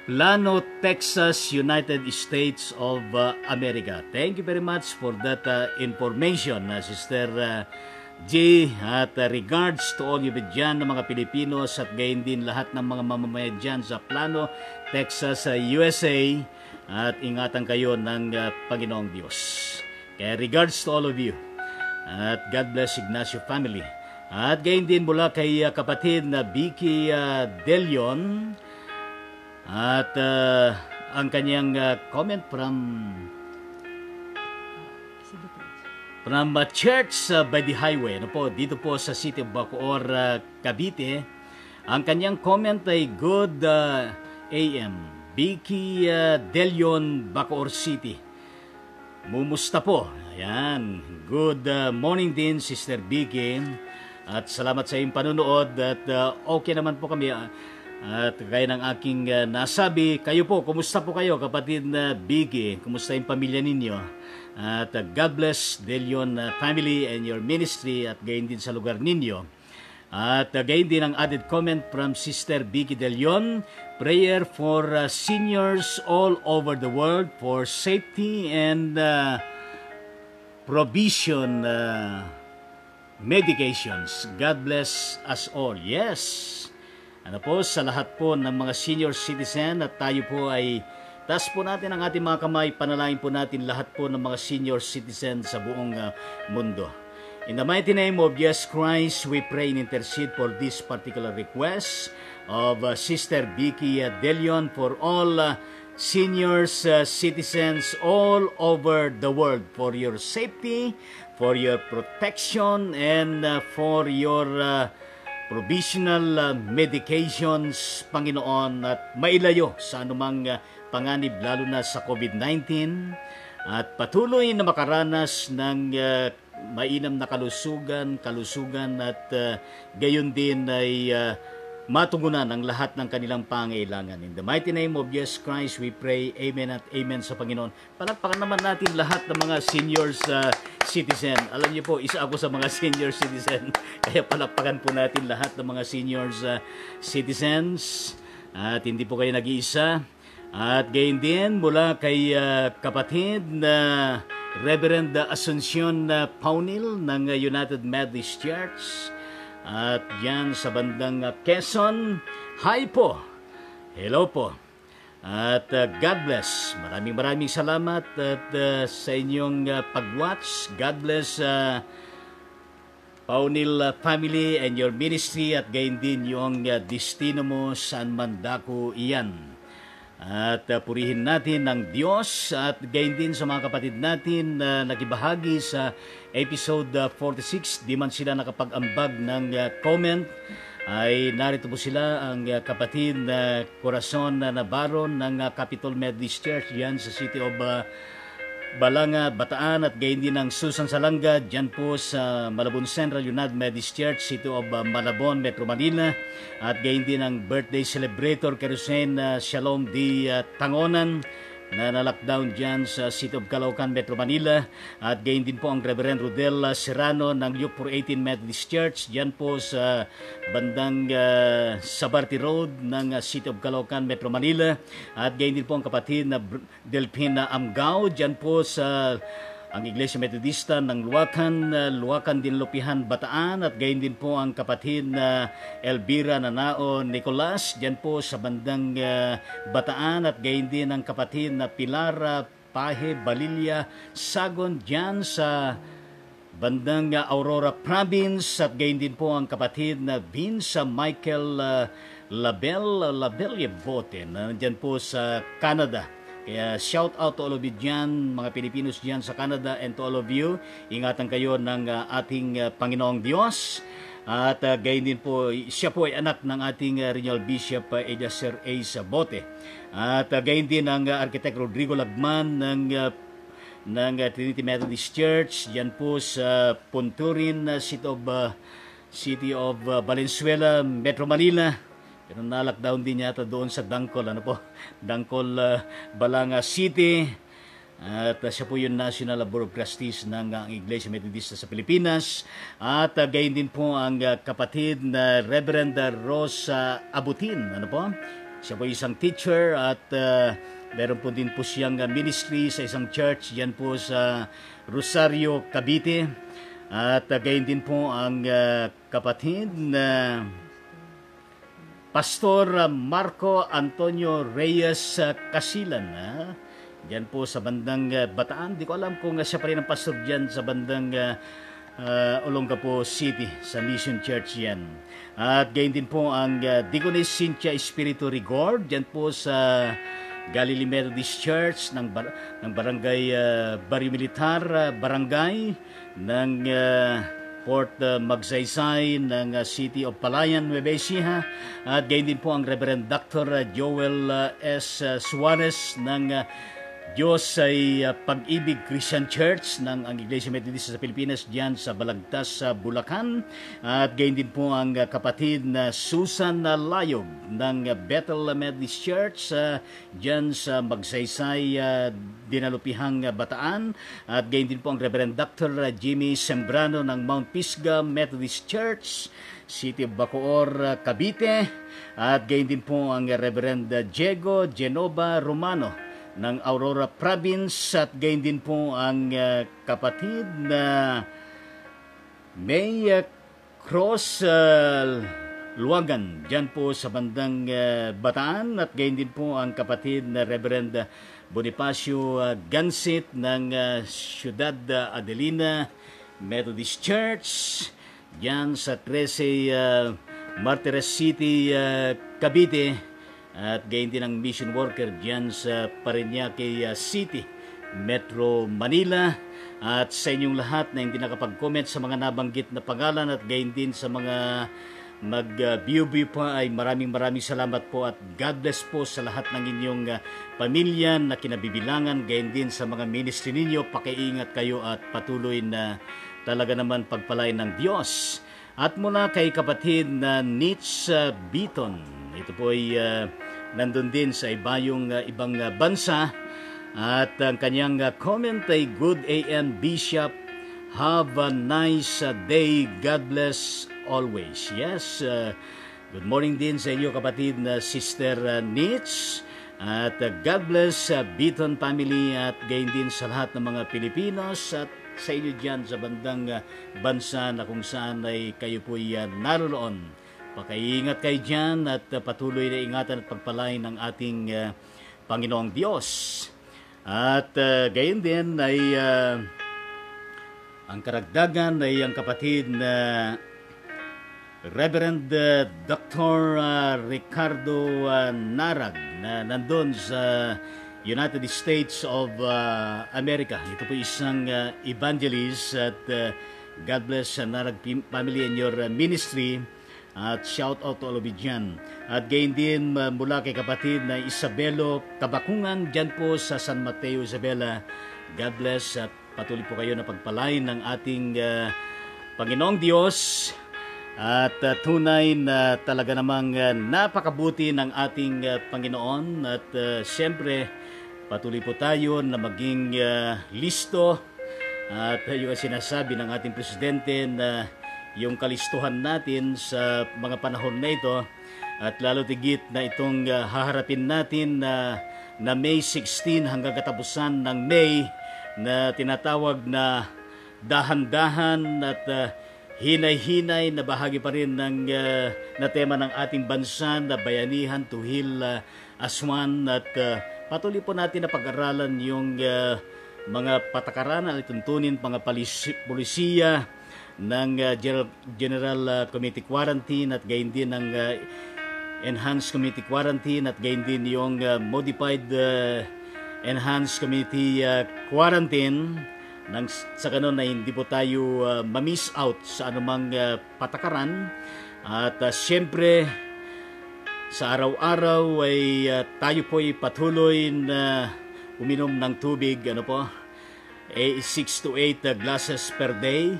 Plano, Texas, United States of uh, America. Thank you very much for that uh, information, uh, Sister uh, G. At uh, regards to all you dyan ng mga Pilipino at gayon din lahat ng mga mamamayan dyan sa Plano, Texas, uh, U S A. At ingatan kayo ng uh, Panginoong Diyos. Kaya regards to all of you. At God bless Ignacio family. At gayon din mula kay uh, kapatid na Vicky uh, Delion. At uh, ang kanyang uh, comment from from uh, Church uh, by the Highway. Ano po, dito po sa City of Bacoor, uh, Cavite. Ang kanyang comment ay good uh, A M Vicky uh, Delion, Bacoor City. Mumusta po. Ayan. Good uh, morning din, Sister Vicky. At salamat sa iyong panunood. At uh, okay naman po kami. Uh, at gaya ng aking uh, nasabi, kayo po, kumusta po kayo, kapatid na uh, Vicky? Kumusta yung pamilya ninyo? At uh, God bless Delion uh, family and your ministry at gayon din sa lugar ninyo. At uh, gayon din ang added comment from Sister Vicky Delion. Prayer for uh, seniors all over the world for safety and uh, provision uh, medications. God bless us all. Yes. Ano po, sa lahat po ng mga senior citizen at tayo po ay taas po natin ang ating mga kamay. Panalain po natin lahat po ng mga senior citizen sa buong uh, mundo. In the mighty name of Jesus Christ, we pray and intercede for this particular request of uh, Sister Vicky uh, Delion for all uh, seniors, uh, citizens all over the world for your safety, for your protection, and uh, for your uh, provisional uh, medications, Panginoon, at mailayo sa anumang uh, panganib lalo na sa COVID nineteen at patuloy na makaranas ng uh, mainam na kalusugan, kalusugan at uh, gayon din ay uh, matugunan ang lahat ng kanilang pangailangan. In the mighty name of Jesus Christ, we pray. Amen at amen sa Panginoon. Palakpakan naman natin lahat ng mga seniors uh, citizen. Alam niyo po, isa ako sa mga senior citizen. Kaya palakpakan po natin lahat ng mga seniors uh, citizens. At hindi po kayo nag-iisa. At gayon din mula kay uh, kapatid na uh, Reverend Asuncion uh, Paunil ng uh, United Methodist Church. At yan sa bandang Quezon. Hi po. Hello po. At uh, God bless. Maraming maraming salamat at uh, sa inyong uh, pag-watch. God bless uh, Paunil uh, family and your ministry at gayon din yung uh, destino mo saan man dako iyan. At uh, purihin natin ng Diyos at gayon din sa mga kapatid natin na uh, nakibahagi sa Episode forty-six, di man sila nakapag-ambag ng uh, comment, ay narito po sila ang uh, kapatid na uh, Corazon uh, Navarro ng uh, Capitol Methodist Church yan sa City of uh, Balanga, Bataan at gayon din ng Susan Salanga dyan po sa Malabon Central United Methodist Church, City of uh, Malabon, Metro Manila at gayon din ng birthday celebrator Kerusen uh, Shalom D. Uh, Tangonan. na na-lockdown dyan sa City of Caloocan, Metro Manila. At gayon din po ang Reverend Rodel Serrano ng Luke four eighteen Methodist Church dyan po sa bandang uh, Sabarte Road ng City of Caloocan, Metro Manila. At gayon din po ang kapatid na Delphina Amgao dyan po sa ang Iglesia Metodista ng Luwakan, Luwakan din Lupihan, Bataan. At gayon din po ang kapatid na Elvira Nanao Nicolas dyan po sa bandang uh, Bataan. At gayon din ang kapatid na Pilara Pahe Balilya Sagon dyan sa bandang uh, Aurora Province. At gayon din po ang kapatid na Vinsa Michael uh, Label Labelle Bote na dyan po sa Canada. Kaya shout out to all of you dyan, mga Pilipinos dyan sa Canada, and to all of you, ingatan kayo ng uh, ating uh, Panginoong Diyos. At uh, gayon din po, siya po ay anak ng ating uh, Regional Bishop uh, Eliaser Isa Bote. At uh, gayon din ang uh, Architect Rodrigo Lagman ng uh, ng uh, Trinity Methodist Church dyan po sa Punturin, uh, City of uh, City of uh, Valenzuela, Metro Manila. Pero na-lockdown din yata doon sa Dangkol, ano po, Dangkol, uh, Balanga City. At uh, siya po yung National Board of Trustees ng uh, Iglesia Methodista sa Pilipinas. At uh, gayon din po ang uh, kapatid na uh, Reverend Rose uh, Abutin, ano po. Siya po isang teacher at uh, meron po din po siyang uh, ministry sa isang church yan po sa Rosario, Cavite. At uh, gayon din po ang uh, kapatid na uh, Pastor Marco Antonio Reyes Casilan, ha? Diyan po sa bandang uh, Bataan. Di ko alam kung uh, siya pa rin ang pastor diyan sa bandang uh, uh, Olongapo City, sa Mission Church yan. At gayon din po ang uh, Digones Cynthia Espiritu Rigor, diyan po sa Galilee Methodist Church ng, bar ng Barangay uh, Barrio Militar, uh, Barangay ng Uh, Port uh, Magsaysay ng uh, City of Palayan, Nueva Ecija. At gayon din po ang Reverend Doctor Joel uh, S. Suarez ng uh, Diyos ay uh, Pag-ibig Christian Church ng ang Iglesia Methodist sa Pilipinas diyan sa Balagtas, sa uh, Bulacan. At gayon din po ang uh, kapatid na uh, Susan Layog ng uh, Bethel Methodist Church uh, diyan sa Magsaysay, uh, Dinalupihang Bataan. At gayon din po ang Reverend Doctor Jamie Sembrano ng Mount Pisgah Methodist Church, City of Bacoor, Cavite. At gayon din po ang Reverend Diego Genova Romano ng Aurora Province. At gayon din po ang uh, kapatid na uh, May uh, Cross uh, Luwagan dyan po sa bandang uh, Bataan. At gayon din po ang kapatid na Reverend uh, Bonifacio uh, Gansit ng uh, Ciudad uh, Adelina Methodist Church diyan sa Trece uh, Martires City, uh, Cavite. At gayon din ang mission worker diyan sa Parañaque uh, City, Metro Manila. At sa inyong lahat na hindi nakapag-comment sa mga nabanggit na pangalan at gayon din sa mga mag-view-view po ay maraming maraming salamat po, at God bless po sa lahat ng inyong uh, pamilya na kinabibilangan, gayon din sa mga ministry ninyo. Pakiingat kayo at patuloy na talaga naman pagpalain ng Diyos. At mula kay kapatid na uh, Nitz uh, Beaton, ito po ay uh, nandun din sa ibayong uh, ibang uh, bansa. At ang uh, kanyang uh, comment ay, "Good A M Bishop, have a nice uh, day, God bless always." Yes, uh, good morning din sa inyo kapatid na uh, Sister uh, Nitz. At uh, God bless uh, Beaton family at gayon din sa lahat ng mga Pilipinos at sa inyo dyan sa bandang uh, bansa na kung saan ay kayo po uh, naroon. Pakaingat kayo dyan at uh, patuloy na ingatan at pagpalain ng ating uh, Panginoong Diyos. At uh, gayon din ay uh, ang karagdagan ay ang kapatid na uh, Reverend uh, Doctor uh, Ricardo uh, Narag na nandun sa United States of uh, America. Ito po isang uh, evangelist at uh, God bless uh, Narag family and your uh, ministry. At shout out to all of you dyan. At gayon din uh, mula kay kapatid na Isabelo Tabakungan dyan po sa San Mateo, Isabela. God bless at patuloy po kayo na pagpalain ng ating uh, Panginoong Diyos. At uh, tunay na uh, talaga namang uh, napakabuti ng ating uh, Panginoon. At uh, siyempre Patuloy po tayo na maging uh, listo at uh, yung sinasabi ng ating presidente na yung kalistuhan natin sa mga panahon na ito at lalo tigit na itong uh, haharapin natin na, na May sixteen hanggang katapusan ng May na tinatawag na dahan-dahan at uh, hinay-hinay na bahagi pa rin ng uh, na tema ng ating bansa na bayanihan, tuhil, uh, aswan at uh, patuloy po natin na pag-aralan yung uh, mga patakaran at tuntunin mga polisiya ng uh, General, General uh, Committee Quarantine at gayon din ng uh, Enhanced Committee Quarantine at gayon din yung uh, Modified uh, Enhanced Committee uh, Quarantine nang sa ganun na hindi po tayo uh, ma-miss out sa anumang uh, patakaran at uh, siyempre sa araw-araw ay uh, tayo po ay patuloy na uminom ng tubig ano po eh six to eight uh, glasses per day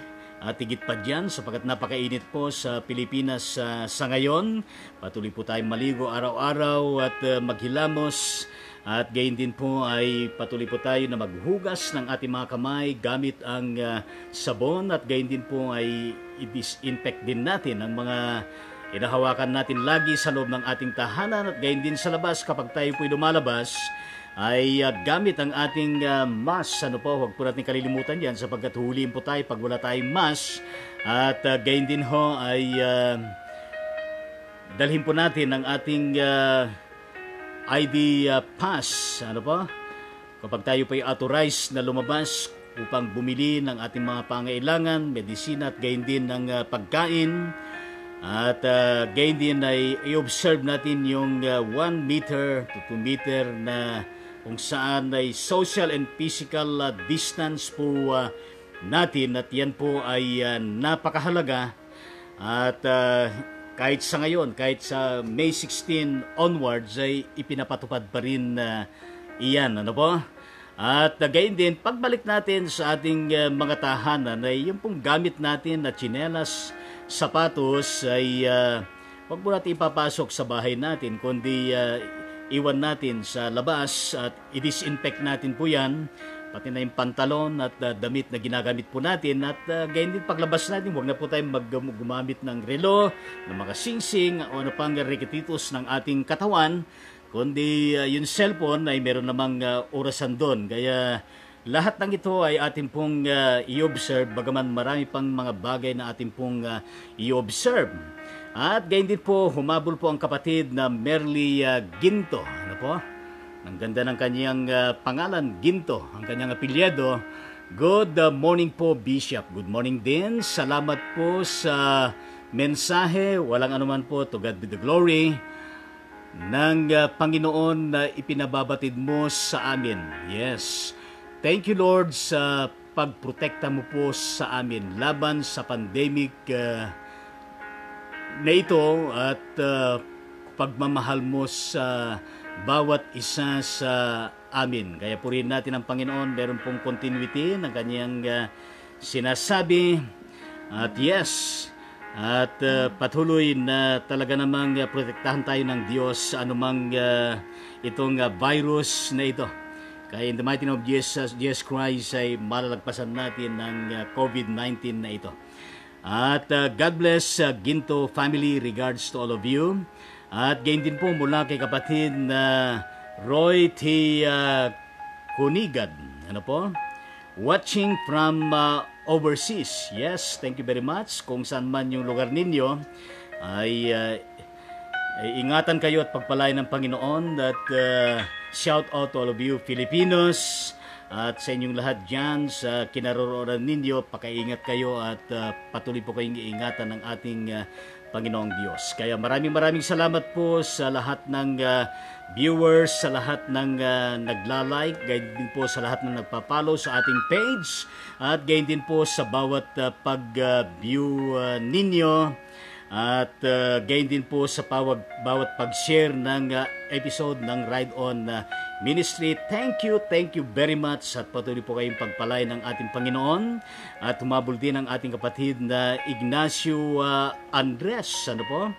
at higit pa dyan sapagkat napakainit po sa Pilipinas uh, sa ngayon. Patuloy po tayong maligo araw-araw at uh, maghilamos. At gayon din po ay patuloy po tayo na maghugas ng ating mga kamay gamit ang uh, sabon at gayon din po ay i-disinfect din natin ang mga inahawakan natin lagi sa loob ng ating tahanan at gayon din sa labas kapag tayo po'y lumalabas ay uh, gamit ang ating uh, mask. Ano po, huwag po natin kalilimutan yan sapagkat huliin po tayo pag wala tayong mask at uh, gayon din ho ay uh, dalhin po natin ang ating uh, I D uh, pass, ano po? Kapag tayo pa'y authorized na lumabas upang bumili ng ating mga pangailangan, medisina at gayon din ng uh, pagkain at uh, gayon din ay i-observe natin yung one meter to two meter na kung saan ay social and physical uh, distance po uh, natin at yan po ay uh, napakahalaga at uh, kahit sa ngayon, kahit sa May sixteen onwards ay ipinapatupad pa rin uh, iyan, ano po? At uh, gayon din, pagbalik natin sa ating uh, mga tahanan ay yung pong gamit natin na tsinelas, sapatos ay uh, wag mo natin ipapasok sa bahay natin kundi uh, iwan natin sa labas at i-disinfect natin po yan. Pati na yung pantalon at uh, damit na ginagamit po natin at uh, gayon din paglabas natin huwag na po tayong maggumamit ng relo, ng mga singsing o ano pang reketitos ng ating katawan kundi uh, yung cellphone ay meron namang uh, orasan doon kaya lahat ng ito ay atin pong uh, i-observe bagaman marami pang mga bagay na atin pong uh, i-observe at gayon din po humabol po ang kapatid na Merly uh, Ginto ano po? Ang ganda ng kanyang uh, pangalan, Ginto, ang kanyang apelyido. Good morning po, Bishop. Good morning din. Salamat po sa mensahe. Walang anuman po, to God be the glory. Nang uh, Panginoon na uh, ipinababatid mo sa amin. Yes. Thank you, Lord, sa pagprotekta mo po sa amin laban sa pandemic uh, na ito at uh, pagmamahal mo sa bawat isa sa amin. Kaya purihin natin ang Panginoon, meron pong continuity ng kanyang uh, sinasabi. At yes, at uh, patuloy na talaga namang uh, protektahan tayo ng Diyos sa anumang uh, itong uh, virus na ito. Kaya in the mighty name of Jesus, Jesus Christ ay malalagpasan natin ng uh, COVID nineteen na ito. At uh, God bless uh, Ginto family, regards to all of you. At gayon din po mula kay kapatid na uh, Roy T. Uh, Kunigad. Ano po? Watching from uh, overseas. Yes, thank you very much. Kung saan man yung lugar ninyo, ay, uh, ay ingatan kayo at pagpalain ng Panginoon. That uh, shout out to all of you Filipinos. At sa inyong lahat dyan, sa kinaroroonan ninyo, pakaingat kayo at uh, patuloy po kayong iingatan ng ating uh, Panginoong Diyos. Kaya maraming maraming salamat po sa lahat ng uh, viewers, sa lahat ng uh, nagla-like, gayon din po sa lahat ng nagpa-follow sa ating page, at gayon din po sa bawat uh, pag-view uh, uh, ninyo, at uh, gayon din po sa pawag, bawat pag-share ng uh, episode ng Ride On uh, Ministry. Thank you, thank you very much at patuloy po kayong pagpalay ng ating Panginoon at humabol din ang ating kapatid na Ignacio uh, Andres. Ano po?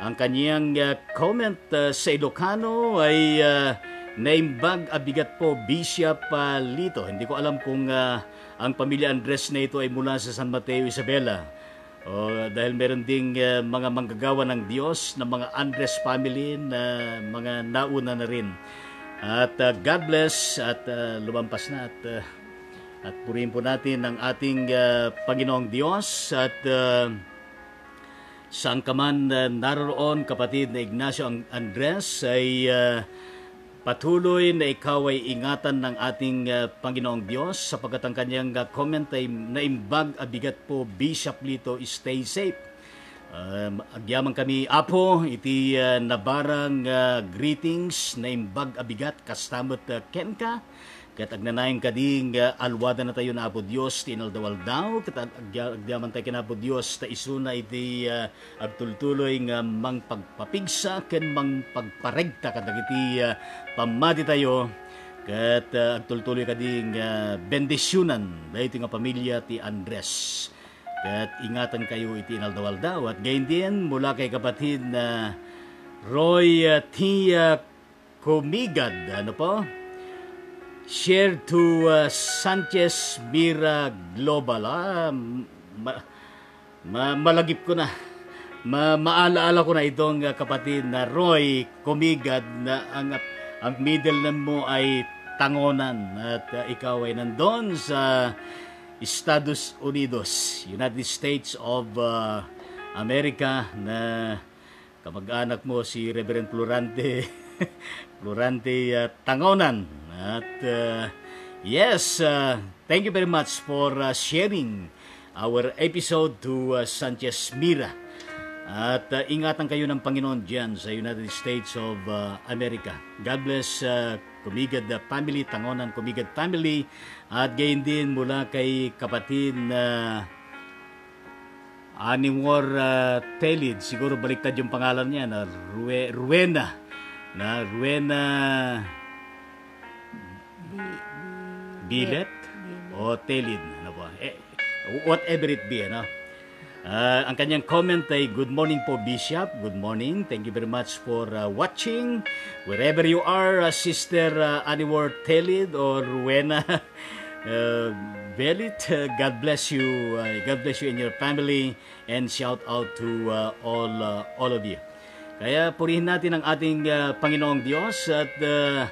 Ang kanyang uh, comment uh, sa Ilocano ay uh, Naimbag abigat po Bishop Lito. Hindi ko alam kung uh, ang pamilya Andres na ito ay mula sa San Mateo Isabela. O, dahil meron ding uh, mga manggagawa ng Diyos na mga Andres family na mga nauna na rin. At uh, God bless at uh, lumampas na at, uh, at purihin po natin ang ating uh, Panginoong Diyos at uh, saan ka man uh, naroon kapatid na Ignacio Andres ay uh, patuloy na ikaw ay ingatan ng ating uh, Panginoong Diyos sapagkat ang kanyang uh, comment ay naimbag abigat po Bishop Lito, stay safe. Uh, Agyaman kami, Apo, iti uh, nabarang uh, greetings, naimbag abigat, kastamot uh, kenka. Kat agnanayin ka ding uh, alwada na tayo na Apo Diyos, tinaldawal daw. Kat agyaman tayo kinapo Diyos, ta isuna iti uh, agtultuloy nga uh, mang pagpapigsa, ken mang pagparegta, kat agiti uh, pamati tayo. Kat uh, agtultuloy ka ding uh, bendisyonan, dahil ito nga pamilya ti Andres. Kat ingatan kayo iti inaldawal daw. At gayon din, mula kay kapatid na uh, Roy uh, Tia Comigad, ano po? Share to uh, Sanchez Mira Global. Ah, ma ma malagip ko na. Ma maalaala ko na itong uh, kapatid na Roy Comigad na ang, ang middle name mo ay Tangonan. At uh, ikaw ay nandun sa Estados Unidos, United States of uh, America na kamag-anak mo si Reverend Florante Florante uh, Tangonan. At uh, yes, uh, thank you very much for uh, sharing our episode to uh, Sanchez Mira. At uh, ingatan kayo ng Panginoon dyan sa United States of uh, America. God bless uh, Comigad family, Tangonan Comigad family. At gayon din mula kay kapatid na uh, Animor uh, Telid. Siguro baliktad yung pangalan niya na Rue, Ruena. Na Ruena... Bilet o Telid, ano ba? Eh, whatever it be, ano? Uh, ang kanyang comment ay, good morning po Bishop, good morning, thank you very much for uh, watching. Wherever you are, uh, Sister uh, Aniwar Telid or Rowena uh, Belit, uh, God bless you, uh, God bless you and your family, and shout out to uh, all uh, all of you. Kaya purihin natin ang ating uh, Panginoong Diyos at uh,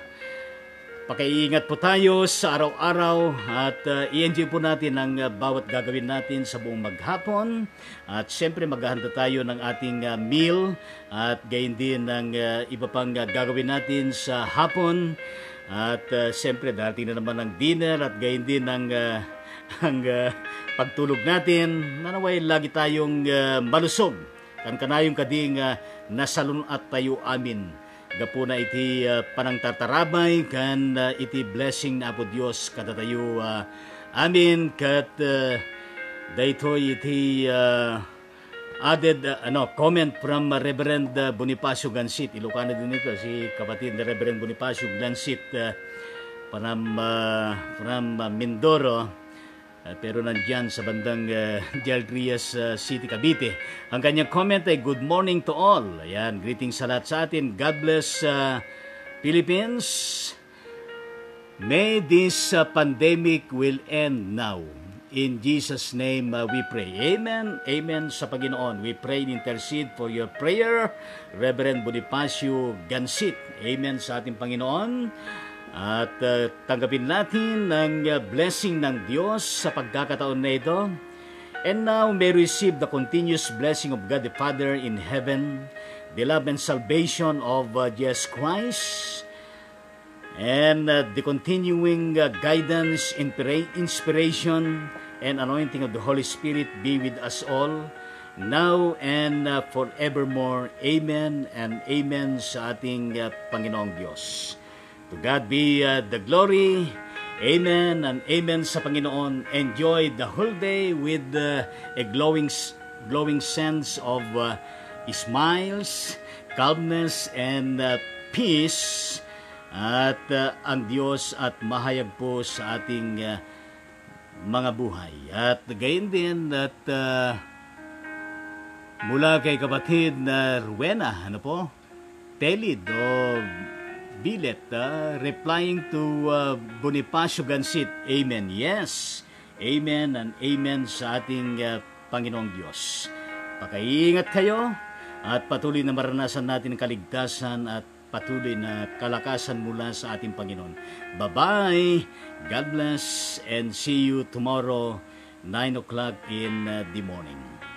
pakiingat po tayo sa araw-araw at uh, i-enjoy po natin ang uh, bawat gagawin natin sa buong maghapon. At siyempre maghahanda tayo ng ating uh, meal at gayon din ng uh, iba pang uh, gagawin natin sa hapon. At uh, siyempre darating na naman ang dinner at gayon din ng uh, ang, uh, pagtulog natin. Nanaway lagi tayong uh, malusog. Kankanayong kading uh, nasalun at tayo amin. Gapo na iti uh, panangtatarabay kan uh, iti blessing na Apo Dios kadatayo uh, amin kat uh, daytoy iti uh, added uh, ano comment from Reverend Bonifacio Gansit. Ilocano din ito si kapatid na Reverend Bonifacio Gansit uh, from uh, from uh, Mindoro. Uh, pero nandyan sa bandang uh, Delrias uh, City, Cavite. Ang kanyang comment ay, good morning to all. Ayan, greetings sa lahat sa atin. God bless uh, Philippines. May this uh, pandemic will end now. In Jesus' name uh, we pray. Amen. Amen sa Panginoon. We pray and intercede for your prayer. Reverend Bonifacio Gansit. Amen sa ating Panginoon. At uh, tanggapin natin ang uh, blessing ng Diyos sa pagkakataon na ito. And now may receive the continuous blessing of God the Father in heaven, the love and salvation of uh, Jesus Christ, and uh, the continuing uh, guidance, inspiration, and anointing of the Holy Spirit be with us all, now and uh, forevermore. Amen and amen sa ating uh, Panginoong Diyos. To God be uh, the glory. Amen and amen sa Panginoon. Enjoy the whole day with uh, a glowing, glowing sense of uh, smiles, calmness, and uh, peace. At uh, ang Diyos at mahayag po sa ating uh, mga buhay. At gayon din at uh, mula kay kapatid na uh, Rowena, ano po? Telid o Bilet, uh, replying to uh, Bonifacio Gansit, Amen. Yes, Amen and Amen sa ating uh, Panginoong Diyos. Pakaingat kayo at patuloy na maranasan natin ang kaligtasan at patuloy na kalakasan mula sa ating Panginoon. Bye-bye, God bless, and see you tomorrow, nine o'clock in uh, the morning.